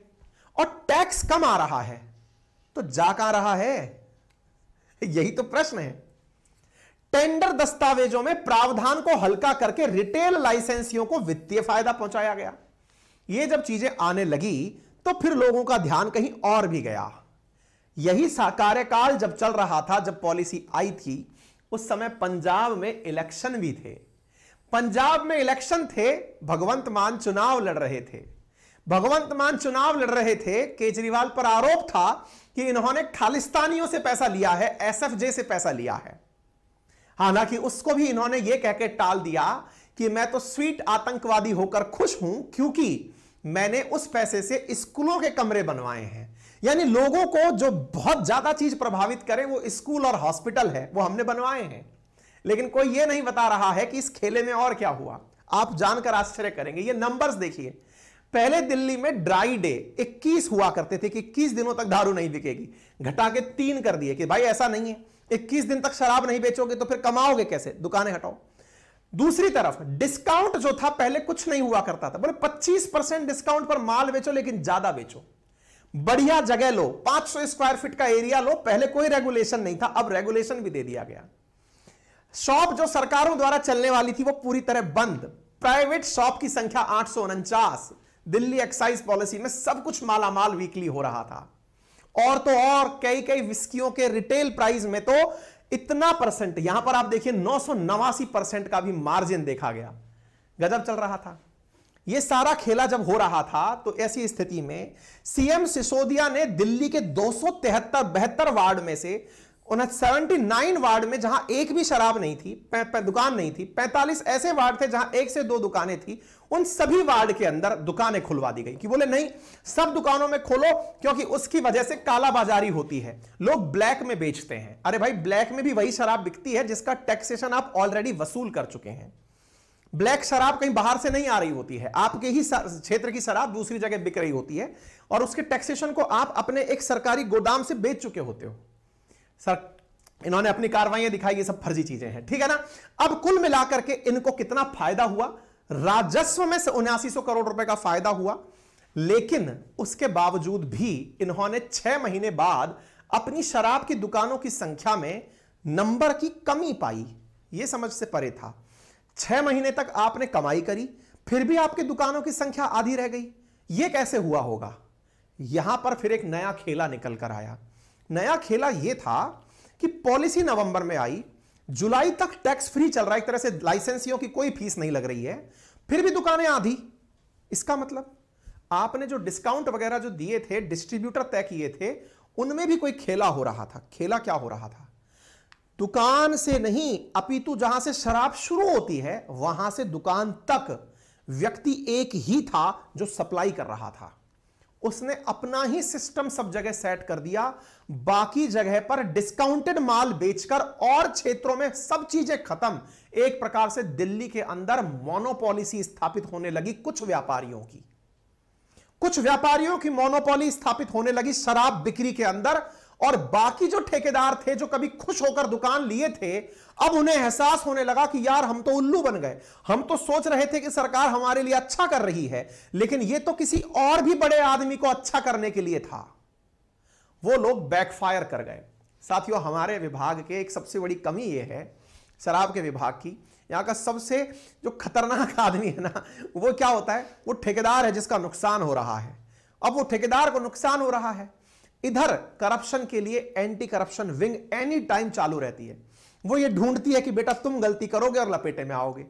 और टैक्स कम आ रहा है, तो जा कहां रहा है? यही तो प्रश्न है। टेंडर दस्तावेजों में प्रावधान को हल्का करके रिटेल लाइसेंसियों को वित्तीय फायदा पहुंचाया गया। ये जब चीजें आने लगी तो फिर लोगों का ध्यान कहीं और भी गया। यही कार्यकाल जब चल रहा था, जब पॉलिसी आई थी, उस समय पंजाब में इलेक्शन भी थे। पंजाब में इलेक्शन थे, भगवंत मान चुनाव लड़ रहे थे। भगवंत मान चुनाव लड़ रहे थे। केजरीवाल पर आरोप था कि इन्होंने खालिस्तानियों से पैसा लिया है, एसएफजे से पैसा लिया है। हालांकि उसको भी इन्होंने यह कहकर टाल दिया कि मैं तो स्वीट आतंकवादी होकर खुश हूं क्योंकि मैंने उस पैसे से स्कूलों के कमरे बनवाए हैं। यानी लोगों को जो बहुत ज्यादा चीज प्रभावित करे वो स्कूल और हॉस्पिटल है, वो हमने बनवाए हैं। लेकिन कोई ये नहीं बता रहा है कि इस खेले में और क्या हुआ। आप जानकर आश्चर्य करेंगे। ये नंबर्स देखिए। पहले दिल्ली में ड्राई डे इक्कीस हुआ करते थे कि इक्कीस दिनों तक दारू नहीं बिकेगी, घटा के तीन कर दिए कि भाई ऐसा नहीं है, इक्कीस दिन तक शराब नहीं बेचोगे तो फिर कमाओगे कैसे, दुकानें हटाओ। दूसरी तरफ डिस्काउंट जो था पहले कुछ नहीं हुआ करता था, बोले पच्चीस परसेंट डिस्काउंट पर माल बेचो लेकिन ज्यादा बेचो, बढ़िया जगह लो, पांच सौ स्क्वायर फीट का एरिया लो। पहले कोई रेगुलेशन नहीं था, अब रेगुलेशन भी दे दिया गया। शॉप जो सरकारों द्वारा चलने वाली थी वो पूरी तरह बंद। प्राइवेट शॉप की संख्या आठ सौ उनचास। दिल्ली एक्साइज पॉलिसी में सब कुछ मालामाल वीकली हो रहा था। और तो और कई कई विस्कियों के रिटेल प्राइस में तो इतना परसेंट, यहां पर आप देखिए नौ सौ नवासी परसेंट का भी मार्जिन देखा गया। गजब चल रहा था। यह सारा खेला जब हो रहा था तो ऐसी स्थिति में सीएम सिसोदिया ने दिल्ली के दो सौ तिहत्तर बहत्तर वार्ड में से सेवेंटी नाइन वार्ड में जहां एक भी शराब नहीं थी, पै, पै, दुकान नहीं थी, पैंतालीस ऐसे वार्ड थे जहां एक से दो दुकानें थी, उन सभी वार्ड के अंदर दुकानें खुलवा दी गई कि बोले नहीं सब दुकानों में खोलो क्योंकि उसकी वजह से कालाबाजारी होती है, लोग ब्लैक में बेचते हैं। अरे भाई ब्लैक में भी वही शराब बिकती है जिसका टैक्सेशन आप ऑलरेडी वसूल कर चुके हैं। ब्लैक शराब कहीं बाहर से नहीं आ रही होती है, आपके ही क्षेत्र की शराब दूसरी जगह बिक रही होती है और उसके टैक्सेशन को आप अपने एक सरकारी गोदाम से बेच चुके होते हो। सर इन्होंने अपनी कार्रवाइयां दिखाई, ये सब फर्जी चीजें हैं, ठीक है ना। अब कुल मिलाकर के इनको कितना फायदा हुआ? राजस्व में उन्यासी सौ करोड़ रुपए का फायदा हुआ। लेकिन उसके बावजूद भी इन्होंने छह महीने बाद अपनी शराब की दुकानों की संख्या में नंबर की कमी पाई, यह समझ से परे था। छह महीने तक आपने कमाई करी फिर भी आपकी दुकानों की संख्या आधी रह गई, यह कैसे हुआ होगा? यहां पर फिर एक नया खेला निकल कर आया। नया खेला यह था कि पॉलिसी नवंबर में आई, जुलाई तक टैक्स फ्री चल रहा है, एक तरह से लाइसेंसियों की कोई फीस नहीं लग रही है, फिर भी दुकानें आधी। इसका मतलब आपने जो डिस्काउंट वगैरह जो दिए थे, डिस्ट्रीब्यूटर तय किए थे, उनमें भी कोई खेला हो रहा था। खेला क्या हो रहा था? दुकान से नहीं अपितु जहां से शराब शुरू होती है वहां से दुकान तक व्यक्ति एक ही था जो सप्लाई कर रहा था। उसने अपना ही सिस्टम सब जगह सेट कर दिया, बाकी जगह पर डिस्काउंटेड माल बेचकर, और क्षेत्रों में सब चीजें खत्म। एक प्रकार से दिल्ली के अंदर मोनोपॉलिसी स्थापित होने लगी कुछ व्यापारियों की कुछ व्यापारियों की मोनोपॉली स्थापित होने लगी शराब बिक्री के अंदर। और बाकी जो ठेकेदार थे जो कभी खुश होकर दुकान लिए थे, अब उन्हें एहसास होने लगा कि यार हम तो उल्लू बन गए, हम तो सोच रहे थे कि सरकार हमारे लिए अच्छा कर रही है, लेकिन यह तो किसी और भी बड़े आदमी को अच्छा करने के लिए था। वो लोग बैकफायर कर गए। साथियों, हमारे विभाग के एक सबसे बड़ी कमी यह है, शराब के विभाग की। यहां का सबसे जो खतरनाक आदमी है ना, वो क्या होता है? वो ठेकेदार है जिसका नुकसान हो रहा है। अब वो ठेकेदार को नुकसान हो रहा है, इधर करप्शन के लिए anti corruption wing any time चालू रहती है। वो ये ढूंढती है कि बेटा तुम गलती करोगे और लपेटे में आओगे।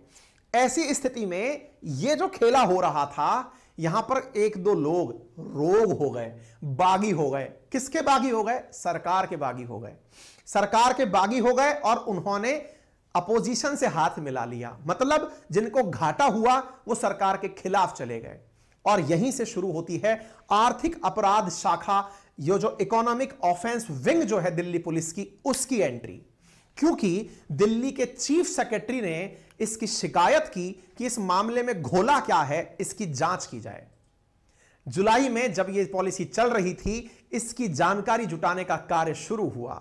ऐसी स्थिति में ये जो खेला हो रहा था, यहां पर एक दो लोग रोग हो गए, बागी हो गए। किसके बागी हो गए? सरकार के बागी हो गए। सरकार के बागी हो गए और उन्होंने अपोजिशन से हाथ मिला लिया। मतलब जिनको घाटा हुआ वो सरकार के खिलाफ चले गए। और यहीं से शुरू होती है आर्थिक अपराध शाखा, ये जो इकोनॉमिक ऑफेंस विंग जो है दिल्ली पुलिस की, उसकी एंट्री। क्योंकि दिल्ली के चीफ सेक्रेटरी ने इसकी शिकायत की कि इस मामले में घोला क्या है, इसकी जांच की जाए। जुलाई में जब यह पॉलिसी चल रही थी, इसकी जानकारी जुटाने का कार्य शुरू हुआ।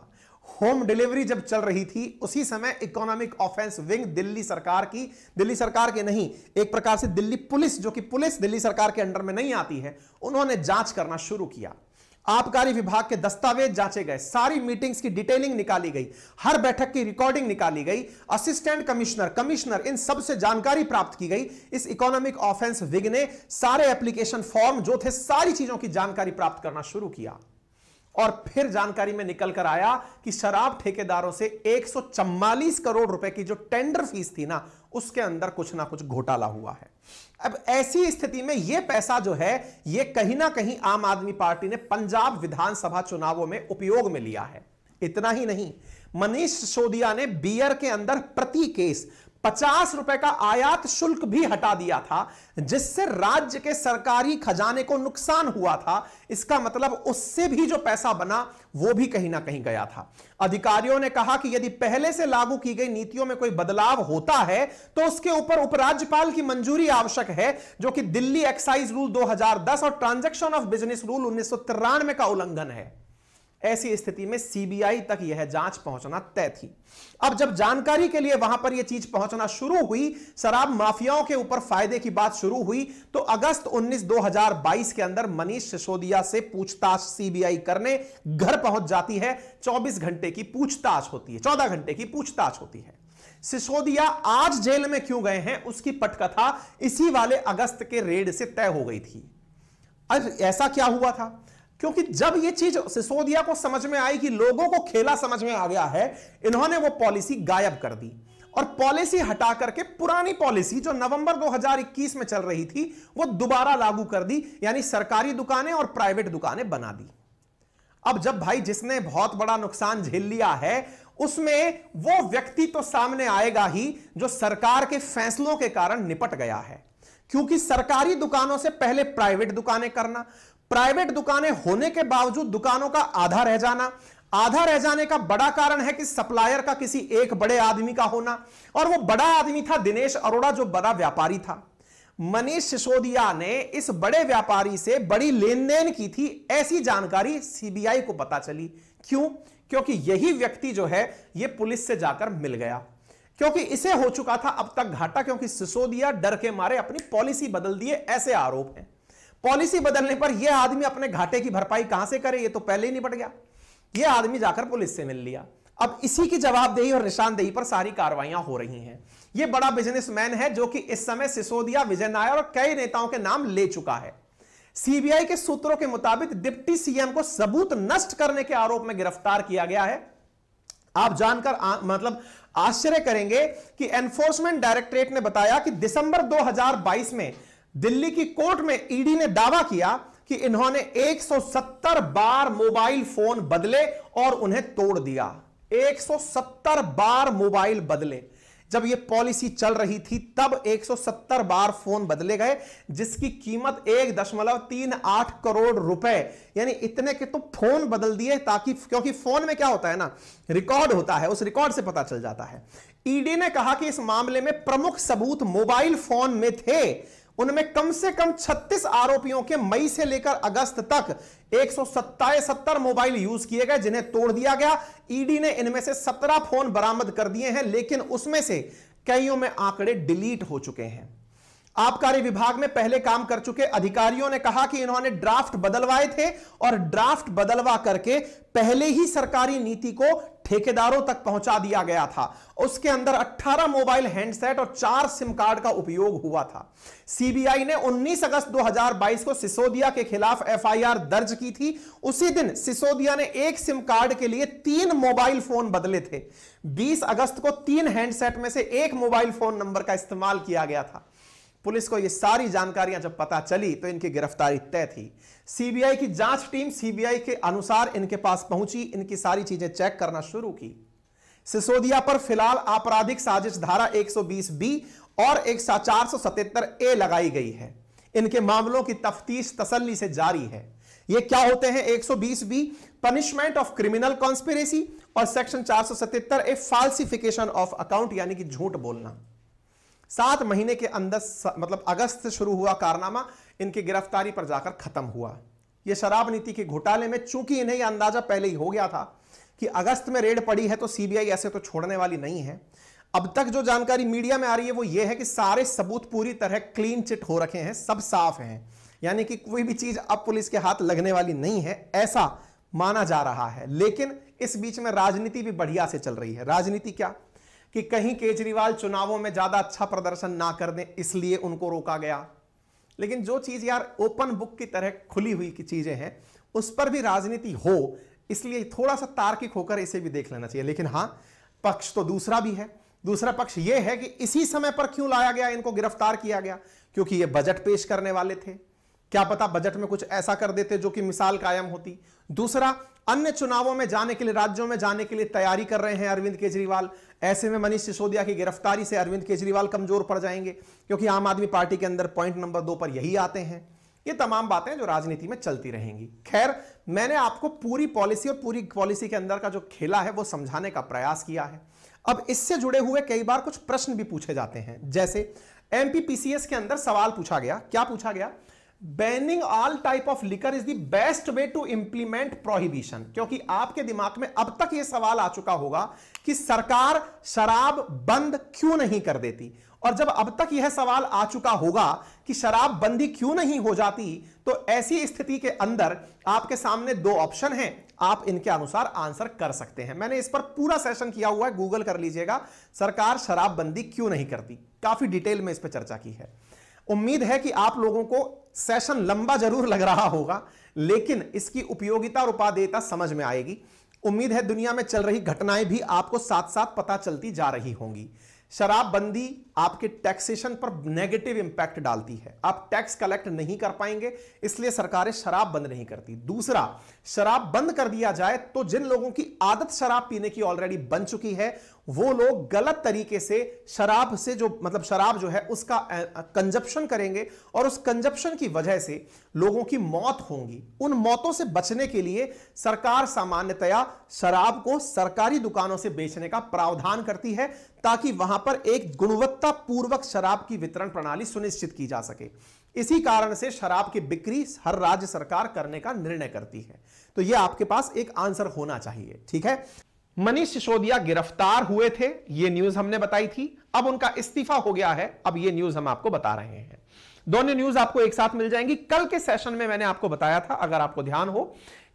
होम डिलीवरी जब चल रही थी, उसी समय इकोनॉमिक ऑफेंस विंग दिल्ली सरकार की, दिल्ली सरकार के नहीं, एक प्रकार से दिल्ली पुलिस, जो कि पुलिस दिल्ली सरकार के अंडर में नहीं आती है, उन्होंने जांच करना शुरू किया। आबकारी विभाग के दस्तावेज जांचे गए, सारी मीटिंग्स की डिटेलिंग निकाली गई, हर बैठक की रिकॉर्डिंग निकाली गई, असिस्टेंट कमिश्नर, कमिश्नर, इन सब से जानकारी प्राप्त की गई। इस इकोनॉमिक ऑफेंस विंग ने सारे एप्लीकेशन फॉर्म जो थे, सारी चीजों की जानकारी प्राप्त करना शुरू किया। और फिर जानकारी में निकल कर आया कि शराब ठेकेदारों से एक सौ चौवालीस करोड़ रुपए की जो टेंडर फीस थी ना, उसके अंदर कुछ ना कुछ घोटाला हुआ है। अब ऐसी स्थिति में यह पैसा जो है, यह कहीं ना कहीं आम आदमी पार्टी ने पंजाब विधानसभा चुनावों में उपयोग में लिया है। इतना ही नहीं, मनीष सिसोदिया ने बियर के अंदर प्रति केस पचास रुपए का आयात शुल्क भी हटा दिया था, जिससे राज्य के सरकारी खजाने को नुकसान हुआ था। इसका मतलब उससे भी जो पैसा बना वो भी कहीं ना कहीं गया था। अधिकारियों ने कहा कि यदि पहले से लागू की गई नीतियों में कोई बदलाव होता है तो उसके ऊपर उपराज्यपाल की मंजूरी आवश्यक है, जो कि दिल्ली एक्साइज रूल दो हजार दस और ट्रांजैक्शन ऑफ बिजनेस रूल उन्नीस सौ तिरानवे का उल्लंघन है। ऐसी स्थिति में सीबीआई तक यह जांच पहुंचना तय थी। अब जब जानकारी के लिए वहां पर यह चीज पहुंचना शुरू हुई, शराब माफियाओं के ऊपर फायदे की बात शुरू हुई, तो अगस्त उन्नीस दो हजार बाईस के अंदर मनीष सिसोदिया से पूछताछ सीबीआई करने घर पहुंच जाती है। चौबीस घंटे की पूछताछ होती है, चौदह घंटे की पूछताछ होती है। सिसोदिया आज जेल में क्यों गए हैं, उसकी पटकथा इसी वाले अगस्त के रेड से तय हो गई थी। अब ऐसा क्या हुआ था? क्योंकि जब यह चीज सिसोदिया को समझ में आई कि लोगों को खेला समझ में आ गया है, इन्होंने वो पॉलिसी गायब कर दी और पॉलिसी हटा करके पुरानी पॉलिसी जो नवंबर दो हजार इक्कीस में चल रही थी वो दोबारा लागू कर दी। यानी सरकारी दुकानें और प्राइवेट दुकानें बना दी। अब जब भाई जिसने बहुत बड़ा नुकसान झेल लिया है, उसमें वो व्यक्ति तो सामने आएगा ही जो सरकार के फैसलों के कारण निपट गया है। क्योंकि सरकारी दुकानों से पहले प्राइवेट दुकानें करना, प्राइवेट दुकानें होने के बावजूद दुकानों का आधा रह जाना, आधा रह जाने का बड़ा कारण है कि सप्लायर का किसी एक बड़े आदमी का होना, और वो बड़ा आदमी था दिनेश अरोड़ा, जो बड़ा व्यापारी था। मनीष सिसोदिया ने इस बड़े व्यापारी से बड़ी लेनदेन की थी, ऐसी जानकारी सीबीआई को पता चली। क्यों? क्योंकि यही व्यक्ति जो है ये पुलिस से जाकर मिल गया, क्योंकि इसे हो चुका था अब तक घाटा, क्योंकि सिसोदिया डर के मारे अपनी पॉलिसी बदल दिए, ऐसे आरोप है। पॉलिसी बदलने पर यह आदमी अपने घाटे की भरपाई कहां से करे, ये तो पहले ही निपट गया। यह आदमी जाकर पुलिस से मिल लिया। अब इसी की जवाबदेही और निशानदेही पर सारी कार्रवाइयां हो रही हैं। यह बड़ा बिजनेसमैन है, जो कि इस समय सिसोदिया, विजय नायर और कई नेताओं के नाम ले चुका है। सीबीआई के सूत्रों के मुताबिक डिप्टी सीएम को सबूत नष्ट करने के आरोप में गिरफ्तार किया गया है। आप जानकर आ, मतलब आश्चर्य करेंगे कि एनफोर्समेंट डायरेक्टरेट ने बताया कि दिसंबर दो हजार बाईस में दिल्ली की कोर्ट में ईडी ने दावा किया कि इन्होंने एक सौ सत्तर बार मोबाइल फोन बदले और उन्हें तोड़ दिया। एक सौ सत्तर बार मोबाइल बदले, जब यह पॉलिसी चल रही थी तब एक सौ सत्तर बार फोन बदले गए, जिसकी कीमत एक दशमलव तीन आठ करोड़ रुपए। यानी इतने के तो फोन बदल दिए, ताकि, क्योंकि फोन में क्या होता है ना, रिकॉर्ड होता है, उस रिकॉर्ड से पता चल जाता है। ईडी ने कहा कि इस मामले में प्रमुख सबूत मोबाइल फोन में थे। उनमें कम से कम छत्तीस आरोपियों के मई से लेकर अगस्त तक एक सौ सत्तर मोबाइल यूज किए गए, जिन्हें तोड़ दिया गया। ईडी ने इनमें से सत्रह फोन बरामद कर दिए हैं, लेकिन उसमें से कईयों में आंकड़े डिलीट हो चुके हैं। आबकारी विभाग में पहले काम कर चुके अधिकारियों ने कहा कि इन्होंने ड्राफ्ट बदलवाए थे और ड्राफ्ट बदलवा करके पहले ही सरकारी नीति को ठेकेदारों तक पहुंचा दिया गया था। उसके अंदर अठारह मोबाइल हैंडसेट और चार सिम कार्ड का उपयोग हुआ था। सीबीआई ने उन्नीस अगस्त दो हज़ार बाईस को सिसोदिया के खिलाफ एफआईआर दर्ज की थी। उसी दिन सिसोदिया ने एक सिम कार्ड के लिए तीन मोबाइल फोन बदले थे। बीस अगस्त को तीन हैंडसेट में से एक मोबाइल फोन नंबर का इस्तेमाल किया गया था। पुलिस को ये सारी जानकारियां जब पता चली तो इनकी गिरफ्तारी तय थी। सीबीआई की जांच टीम सीबीआई के अनुसार इनके पास पहुंची, इनकी सारी चीजें चेक करना शुरू की। सिसोदिया पर फिलहाल आपराधिक साजिश धारा एक सौ बीस बी और चार सौ सतहत्तर ए लगाई गई है। इनके मामलों की तफ्तीश तसल्ली से जारी है। ये क्या होते हैं? एक सौ बीस B punishment of criminal conspiracy और सेक्शन चार सौ सतहत्तर ए फाल्सिफिकेशन ऑफ अकाउंट यानी कि झूठ बोलना। सात महीने के अंदर मतलब अगस्त से शुरू हुआ कारनामा इनकी गिरफ्तारी पर जाकर खत्म हुआ। यह शराब नीति के घोटाले में चूंकि इन्हें यह अंदाजा पहले ही हो गया था कि अगस्त में रेड पड़ी है तो सीबीआई ऐसे तो छोड़ने वाली नहीं है। अब तक जो जानकारी मीडिया में आ रही है वो ये है कि सारे सबूत पूरी तरह क्लीन चिट हो रखे हैं, सब साफ हैं, यानी कि कोई भी चीज अब पुलिस के हाथ लगने वाली नहीं है, ऐसा माना जा रहा है। लेकिन इस बीच में राजनीति भी बढ़िया से चल रही है। राजनीति क्या कि कहीं केजरीवाल चुनावों में ज्यादा अच्छा प्रदर्शन ना कर दें इसलिए उनको रोका गया। लेकिन जो चीज यार ओपन बुक की तरह खुली हुई की चीजें हैं उस पर भी राजनीति हो, इसलिए थोड़ा सा तार्किक होकर इसे भी देख लेना चाहिए। लेकिन हां, पक्ष तो दूसरा भी है। दूसरा पक्ष यह है कि इसी समय पर क्यों लाया गया, इनको गिरफ्तार किया गया? क्योंकि ये बजट पेश करने वाले थे, क्या पता बजट में कुछ ऐसा कर देते जो कि मिसाल कायम होती। दूसरा, अन्य चुनावों में जाने के लिए, राज्यों में जाने के लिए तैयारी कर रहे हैं अरविंद केजरीवाल। ऐसे में मनीष सिसोदिया की गिरफ्तारी से अरविंद केजरीवाल कमजोर पड़ जाएंगे, क्योंकि आम आदमी पार्टी के अंदर पॉइंट नंबर दो पर यही आते हैं। ये तमाम बातें जो राजनीति में चलती रहेंगी। खैर, मैंने आपको पूरी पॉलिसी और पूरी पॉलिसी के अंदर का जो खेला है वो समझाने का प्रयास किया है। अब इससे जुड़े हुए कई बार कुछ प्रश्न भी पूछे जाते हैं, जैसे एमपीपीसीएस के अंदर सवाल पूछा गया। क्या पूछा गया? Banning all type of liquor is the best way to implement prohibition. क्योंकि आपके दिमाग में अब तक यह सवाल आ चुका होगा कि सरकार शराब बंद क्यों नहीं कर देती, और जब अब तक यह सवाल आ चुका होगा कि शराब बंदी क्यों नहीं हो जाती, तो ऐसी स्थिति के अंदर आपके सामने दो ऑप्शन हैं, आप इनके अनुसार आंसर कर सकते हैं। मैंने इस पर पूरा सेशन किया हुआ है, गूगल कर लीजिएगा, सरकार शराब बंदी क्यों नहीं करती, काफी डिटेल में इस पर चर्चा की है। उम्मीद है कि आप लोगों को सेशन लंबा जरूर लग रहा होगा, लेकिन इसकी उपयोगिता और उपादेयता समझ में आएगी। उम्मीद है दुनिया में चल रही घटनाएं भी आपको साथ साथ पता चलती जा रही होंगी। शराबबंदी आपके टैक्सेशन पर नेगेटिव इंपैक्ट डालती है, आप टैक्स कलेक्ट नहीं कर पाएंगे, इसलिए सरकारें शराब बंद नहीं करती। दूसरा, शराब बंद कर दिया जाए तो जिन लोगों की आदत शराब पीने की ऑलरेडी बन चुकी है वो लोग गलत तरीके से शराब से जो मतलब शराब जो है उसका कंजप्शन करेंगे, और उस कंजप्शन की वजह से लोगों की मौत होंगी। उन मौतों से बचने के लिए सरकार सामान्यतया शराब को सरकारी दुकानों से बेचने का प्रावधान करती है, ताकि वहां पर एक गुणवत्ता पूर्वक शराब की वितरण प्रणाली सुनिश्चित की जा सके। इसी कारण से शराब की बिक्री हर राज्य सरकार करने का निर्णय करती है। तो यह आपके पास एक आंसर होना चाहिए, ठीक है। मनीष सिसोदिया गिरफ्तार हुए थे, यह न्यूज हमने बताई थी। अब उनका इस्तीफा हो गया है, अब यह न्यूज हम आपको बता रहे हैं। दोनों न्यूज आपको एक साथ मिल जाएंगी। कल के सेशन में मैंने आपको बताया था, अगर आपको ध्यान हो,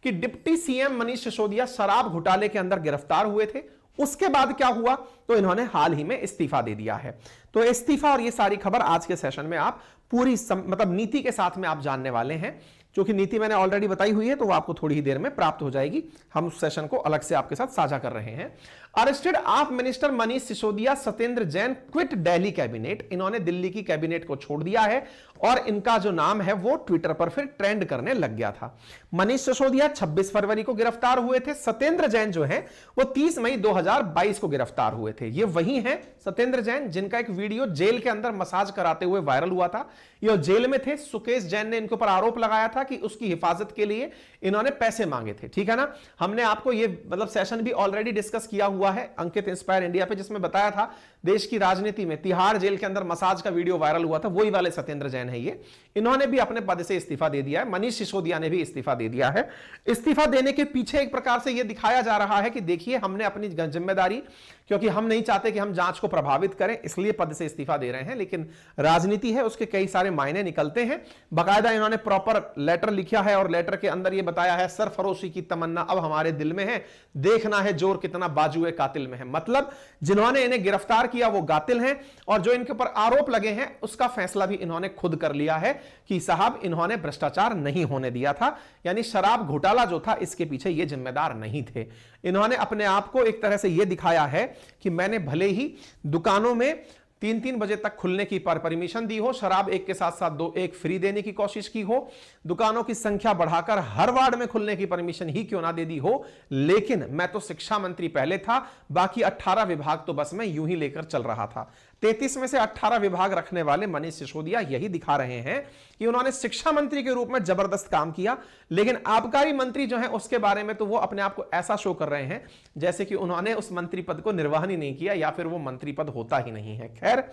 कि डिप्टी सीएम मनीष सिसोदिया शराब घोटाले के अंदर गिरफ्तार हुए थे। उसके बाद क्या हुआ? तो इन्होंने हाल ही में इस्तीफा दे दिया है। तो इस्तीफा और ये सारी खबर आज के सेशन में आप पूरी सम, मतलब नीति के साथ में आप जानने वाले हैं। क्योंकि नीति मैंने ऑलरेडी बताई हुई है, तो वो आपको थोड़ी ही देर में प्राप्त हो जाएगी। हम उस सेशन को अलग से आपके साथ साझा कर रहे हैं। Arrested AAP minister Manish Sisodia, Satendra Jain quit Delhi cabinet. इन्होंने दिल्ली की कैबिनेट को छोड़ दिया है, और इनका जो नाम है वो ट्विटर पर फिर ट्रेंड करने लग गया था। मनीष सिसोदिया छब्बीस फरवरी को गिरफ्तार हुए थे। सतेंद्र जैन जो है वो तीस मई दो हजार बाईस को गिरफ्तार हुए थे। ये वही है सतेंद्र जैन जिनका एक वीडियो जेल के अंदर मसाज कराते हुए वायरल हुआ था। ये जेल में थे। सुकेश जैन ने इनके ऊपर आरोप लगाया था कि उसकी हिफाजत के लिए इन्होंने पैसे मांगे थे, ठीक है ना। हमने आपको ये मतलब सेशन भी ऑलरेडी डिस्कस किया हुआ है अंकित इंस्पायर इंडिया पे, जिसमें बताया था देश की राजनीति में तिहाड़ जेल के अंदर मसाज का वीडियो वायरल हुआ था, वही वाले सतेंद्र जैन है ये। इन्होंने भी अपने पद से इस्तीफा दे दिया है, मनीष सिसोदिया ने भी इस्तीफा दे दिया है। इस्तीफा देने के पीछे एक प्रकार से यह दिखाया जा रहा है कि देखिए हमने अपनी जिम्मेदारी, क्योंकि हम नहीं चाहते कि हम जांच को प्रभावित करें, इसलिए पद से इस्तीफा दे रहे हैं, लेकिन राजनीति है, उसके कई सारे मायने निकलते हैं। बाकायदा इन्होंने प्रॉपर लेटर लिखा है और लेटर के अंदर यह बताया है सरफरोशी की तमन्ना अब हमारे दिल में है, देखना है जोर कितना बाजुए कातिल में है। मतलब जिन्होंने इन्हें गिरफ्तार किया वो कातिल हैं, और जो इनके ऊपर आरोप लगे हैं उसका फैसला भी इन्होंने खुद कर लिया है कि साहब इन्होंने भ्रष्टाचार नहीं होने दिया था, यानी शराब घोटाला जो था इसके पीछे ये जिम्मेदार नहीं थे। इन्होंने अपने आप को एक तरह से यह दिखाया है कि मैंने भले ही दुकानों में तीन तीन बजे तक खुलने की पर परमिशन दी हो, शराब एक के साथ साथ दो एक फ्री देने की कोशिश की हो, दुकानों की संख्या बढ़ाकर हर वार्ड में खुलने की परमिशन ही क्यों ना दे दी हो, लेकिन मैं तो शिक्षा मंत्री पहले था, बाकी अट्ठारह विभाग तो बस मैं यूं ही लेकर चल रहा था। तैंतीस में से अट्ठारह विभाग रखने वाले मनीष सिसोदिया यही दिखा रहे हैं कि उन्होंने शिक्षा मंत्री के रूप में जबरदस्त काम किया, लेकिन आबकारी मंत्री जो है उसके बारे में तो वो अपने आप को ऐसा शो कर रहे हैं जैसे कि उन्होंने उस मंत्री पद को निर्वहन ही नहीं किया या फिर वो मंत्री पद होता ही नहीं है। खैर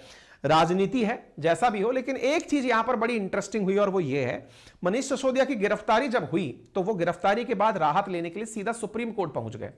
राजनीति है, जैसा भी हो, लेकिन एक चीज यहां पर बड़ी इंटरेस्टिंग हुई और वो ये है, मनीष सिसोदिया की गिरफ्तारी जब हुई तो वो गिरफ्तारी के बाद राहत लेने के लिए सीधा सुप्रीम कोर्ट पहुंच गए।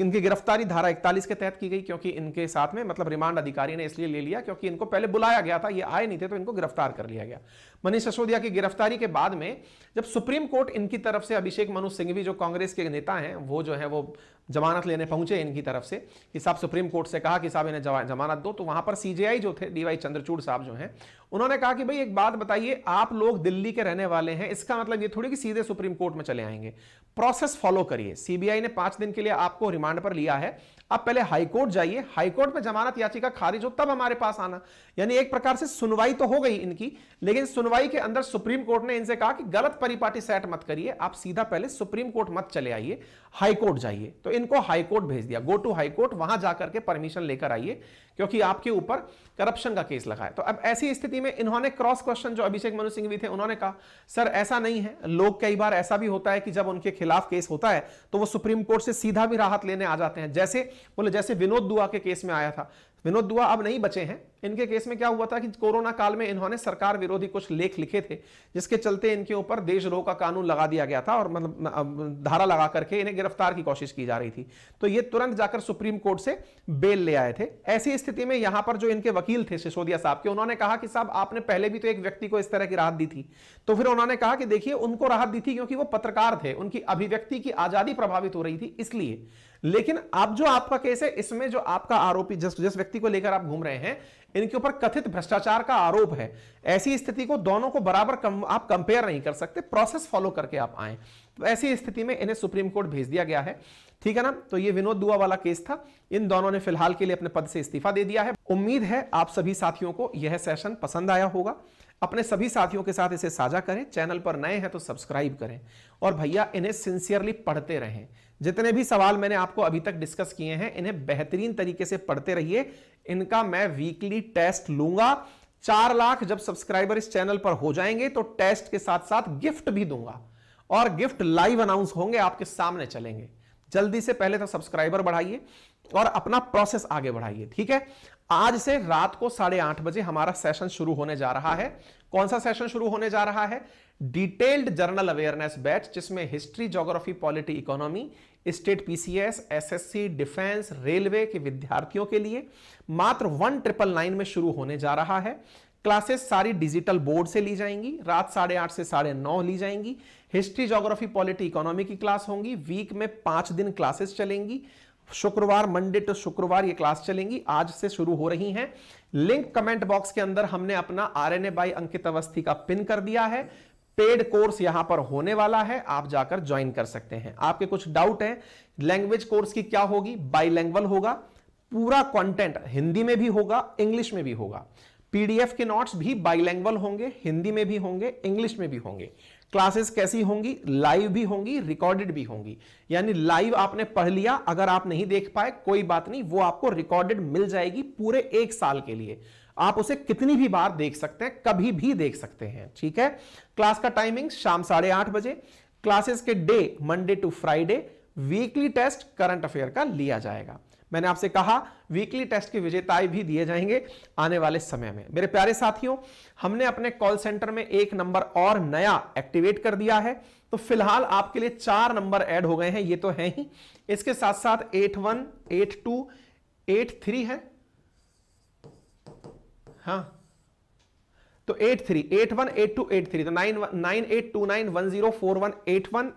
इनकी गिरफ्तारी धारा इकतालीस के तहत की गई, क्योंकि इनके साथ में मतलब रिमांड अधिकारी ने इसलिए ले लिया क्योंकि इनको पहले बुलाया गया था, ये आए नहीं थे तो इनको गिरफ्तार कर लिया गया। मनीष सिसोदिया की गिरफ्तारी के बाद में जब सुप्रीम कोर्ट इनकी तरफ से, अभिषेक मनु सिंघवी जो कांग्रेस के नेता हैं वो जो है वो जमानत लेने पहुंचे इनकी तरफ से कि साहब सुप्रीम कोर्ट से कहा कि साहब इन्हें जमानत दो, तो वहां पर सीबीआई जो थे डीवाई चंद्रचूड़ साहब जो हैं उन्होंने कहा कि भाई एक बात बताइए, आप लोग दिल्ली के रहने वाले हैं, इसका मतलब ये थोड़ी कि सीधे सुप्रीम कोर्ट में चले आएंगे, प्रोसेस फॉलो करिए। सीबीआई ने पांच दिन के लिए आपको रिमांड पर लिया है, आप पहले हाईकोर्ट जाइए, हाईकोर्ट में जमानत याचिका खारिज हो तब हमारे पास आना। यानी एक प्रकार से सुनवाई तो हो गई इनकी, लेकिन सुनवाई के अंदर सुप्रीम कोर्ट ने इनसे कहा कि गलत परिपाटी सेट मत करिए, आप सीधा पहले सुप्रीम कोर्ट मत चले आइए, हाईकोर्ट जाइए। तो इनको हाईकोर्ट भेज दिया, गो टू हाईकोर्ट, वहां जाकर के परमिशन लेकर आइए क्योंकि आपके ऊपर करप्शन का केस लगा है। तो अब ऐसी स्थिति में इन्होंने क्रॉस क्वेश्चन, जो अभिषेक मनु सिंघवी थे उन्होंने कहा सर ऐसा नहीं है, लोग कई बार ऐसा भी होता है कि जब उनके खिलाफ केस होता है तो वो सुप्रीम कोर्ट से सीधा भी राहत लेने आ जाते हैं, जैसे बोले जैसे विनोद दुआ के केस में आया था। विनोद दुआ अब नहीं बचे हैं, इनके केस में क्या हुआ था कि कोरोना काल में इन्होंने सरकार विरोधी कुछ लेख लिखे थे जिसके चलते इनके ऊपर देशद्रोह का कानून लगा दिया गया था और मतलब धारा लगा करके इन्हें गिरफ्तार की कोशिश की जा रही थी, तो ये तुरंत जाकर सुप्रीम कोर्ट से बेल ले आए थे। ऐसी स्थिति में यहां पर जो इनके वकील थे सिसोदिया साहब के, उन्होंने कहा कि साहब आपने पहले भी तो एक व्यक्ति को इस तरह की राहत दी थी, तो फिर उन्होंने कहा कि देखिए उनको राहत दी थी क्योंकि वो पत्रकार थे, उनकी अभिव्यक्ति की आजादी प्रभावित हो रही थी इसलिए, लेकिन अब जो आपका केस है इसमें जो आपका आरोपी जिस जिस व्यक्ति को लेकर आप घूम रहे हैं इनके ऊपर कथित भ्रष्टाचार का आरोप है। ऐसी स्थिति को दोनों को बराबर कम, आप कंपेयर नहीं कर सकते, प्रोसेस फॉलो करके आप आए। तो ऐसी स्थिति में इन्हें सुप्रीम कोर्ट भेज दिया गया है, ठीक है ना। तो ये विनोद दुआ वाला केस था, इन दोनों ने फिलहाल के लिए अपने पद से इस्तीफा दे दिया है। उम्मीद है आप सभी साथियों को यह सेशन पसंद आया होगा, अपने सभी साथियों के साथ इसे साझा करें, चैनल पर नए हैं तो सब्सक्राइब करें, और भैया इन्हें सिंसियरली पढ़ते रहें। जितने भी सवाल मैंने आपको अभी तक डिस्कस किए हैं इन्हें बेहतरीन तरीके से पढ़ते रहिए, इनका मैं वीकली टेस्ट लूंगा। चार लाख जब सब्सक्राइबर इस चैनल पर हो जाएंगे तो टेस्ट के साथ साथ गिफ्ट भी दूंगा, और गिफ्ट लाइव अनाउंस होंगे, आपके सामने चलेंगे। जल्दी से पहले तो सब्सक्राइबर बढ़ाइए और अपना प्रोसेस आगे बढ़ाइए, ठीक है। आज से रात को साढ़े आठ बजे हमारा सेशन शुरू होने जा रहा है। कौन सा सेशन शुरू होने जा रहा है? डिटेल्ड जर्नल अवेयरनेस बैच, जिसमें history, geography, polity, economy, state PCS, SSC, defence, railway के विद्यार्थियों के लिए मात्र वन ट्रिपल नाइन में शुरू होने जा रहा है। क्लासेस सारी डिजिटल बोर्ड से ली जाएंगी, रात साढ़े आठ से साढ़े नौ ली जाएंगी। हिस्ट्री, ज्योग्राफी, पॉलिटी, इकोनॉमी की क्लास होंगी। वीक में पांच दिन क्लासेस चलेंगी, शुक्रवार मंडे टू शुक्रवार ये क्लास चलेंगी, आज से शुरू हो रही हैं। लिंक कमेंट बॉक्स के अंदर हमने अपना आरएनए बाय अंकित अवस्थी का पिन कर दिया है। पेड कोर्स यहां पर होने वाला है, आप जाकर ज्वाइन कर सकते हैं। आपके कुछ डाउट हैं, लैंग्वेज कोर्स की क्या होगी? बाइलैंग्वल होगा, पूरा कंटेंट हिंदी में भी होगा, इंग्लिश में भी होगा। पीडीएफ के नोट्स भी बाइलैंग्वल होंगे, हिंदी में भी होंगे, इंग्लिश में भी होंगे। क्लासेस कैसी होंगी? लाइव भी होंगी, रिकॉर्डेड भी होंगी। यानी लाइव आपने पढ़ लिया, अगर आप नहीं देख पाए कोई बात नहीं, वो आपको रिकॉर्डेड मिल जाएगी पूरे एक साल के लिए। आप उसे कितनी भी बार देख सकते हैं, कभी भी देख सकते हैं, ठीक है। क्लास का टाइमिंग शाम साढ़े आठ बजे, क्लासेस के day Monday to Friday, weekly test current affair का लिया जाएगा। मैंने आपसे कहा वीकली टेस्ट के विजेताएं भी दिए जाएंगे आने वाले समय में। मेरे प्यारे साथियों, हमने अपने कॉल सेंटर में एक नंबर और नया एक्टिवेट कर दिया है, तो फिलहाल आपके लिए चार नंबर ऐड हो गए हैं, ये तो है ही, इसके साथ साथ eight one eight two eight three है, हाँ तो eight three eight one eight two eight three, तो nine nine eight two nine one zero four one eight one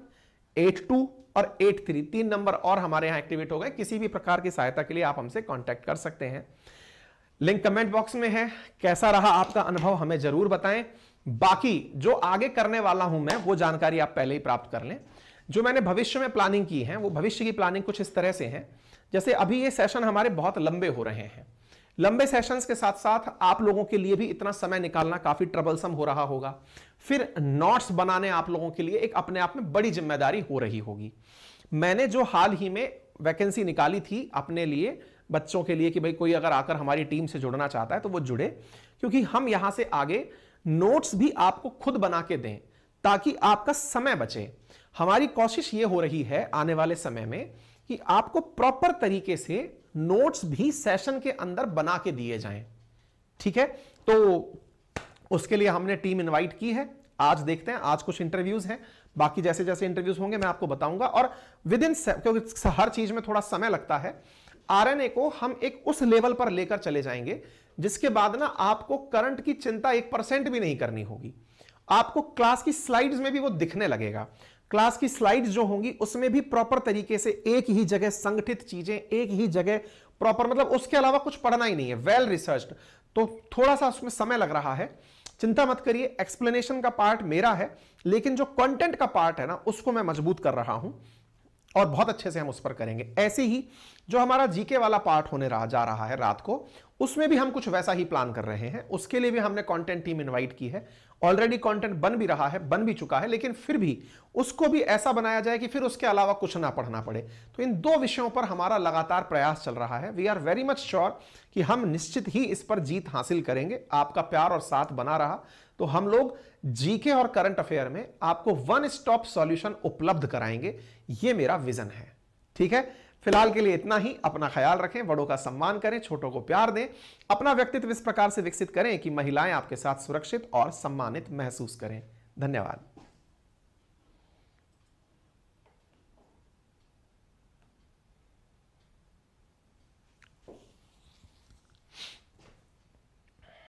eight two और एट थ्री, तीन नंबर और हमारे यहाँ एक्टिवेट हो गए। किसी भी प्रकार की सहायता के लिए आप हमसे कांटेक्ट कर सकते हैं, लिंक कमेंट बॉक्स में है। कैसा रहा आपका अनुभव हमें जरूर बताएं। बाकी जो आगे करने वाला हूं मैं वो जानकारी आप पहले ही प्राप्त कर लें। जो मैंने भविष्य में प्लानिंग की है, वो भविष्य की प्लानिंग कुछ इस तरह से है, जैसे अभी ये सेशन हमारे बहुत लंबे हो रहे हैं, लंबे सेशंस के साथ साथ आप लोगों के लिए भी इतना समय निकालना काफी ट्रबलसम हो रहा होगा, फिर नोट्स बनाने आप लोगों के लिए एक अपने आप में बड़ी जिम्मेदारी हो रही होगी। मैंने जो हाल ही में वैकेंसी निकाली थी अपने लिए, बच्चों के लिए, कि भाई कोई अगर आकर हमारी टीम से जुड़ना चाहता है तो वो जुड़े, क्योंकि हम यहां से आगे नोट्स भी आपको खुद बना के दें ताकि आपका समय बचे। हमारी कोशिश ये हो रही है आने वाले समय में कि आपको प्रॉपर तरीके से नोट्स भी सेशन के अंदर बना के दिए जाएं, ठीक है। तो उसके लिए हमने टीम इनवाइट की है। आज देखते हैं, आज कुछ इंटरव्यूज हैं, बाकी जैसे जैसे इंटरव्यूज होंगे मैं आपको बताऊंगा। और विद इन, क्योंकि हर चीज में थोड़ा समय लगता है, आरएनए को हम एक उस लेवल पर लेकर चले जाएंगे जिसके बाद ना आपको करंट की चिंता एक परसेंट भी नहीं करनी होगी। आपको क्लास की स्लाइड्स में भी वो दिखने लगेगा, क्लास की स्लाइड्स जो होंगी उसमें भी प्रॉपर तरीके से एक ही जगह संगठित चीजें, एक ही जगह प्रॉपर, मतलब उसके अलावा कुछ पढ़ना ही नहीं है, वेल रिसर्च्ड। तो थोड़ा सा उसमें समय लग रहा है, चिंता मत करिए। एक्सप्लेनेशन का पार्ट मेरा है, लेकिन जो कंटेंट का पार्ट है ना उसको मैं मजबूत कर रहा हूं और बहुत अच्छे से हम उस पर करेंगे। ऐसे ही जो हमारा जीके वाला पार्ट होने रहा, जा रहा है रात को, उसमें भी हम कुछ वैसा ही प्लान कर रहे हैं। उसके लिए भी हमने कंटेंट टीम इनवाइट की है। ऑलरेडी कंटेंट बन भी रहा है, बन भी चुका है, लेकिन फिर भी उसको भी ऐसा बनाया जाए कि फिर उसके अलावा कुछ ना पढ़ना पड़े। तो इन दो विषयों पर हमारा लगातार प्रयास चल रहा है। We are very much sure कि हम निश्चित ही इस पर जीत हासिल करेंगे। आपका प्यार और साथ बना रहा तो हम लोग जीके और करंट अफेयर में आपको वन स्टॉप सॉल्यूशन उपलब्ध कराएंगे, ये मेरा विजन है, ठीक है। फिलहाल के लिए इतना ही। अपना ख्याल रखें, बड़ों का सम्मान करें, छोटों को प्यार दें, अपना व्यक्तित्व इस प्रकार से विकसित करें कि महिलाएं आपके साथ सुरक्षित और सम्मानित महसूस करें। धन्यवाद।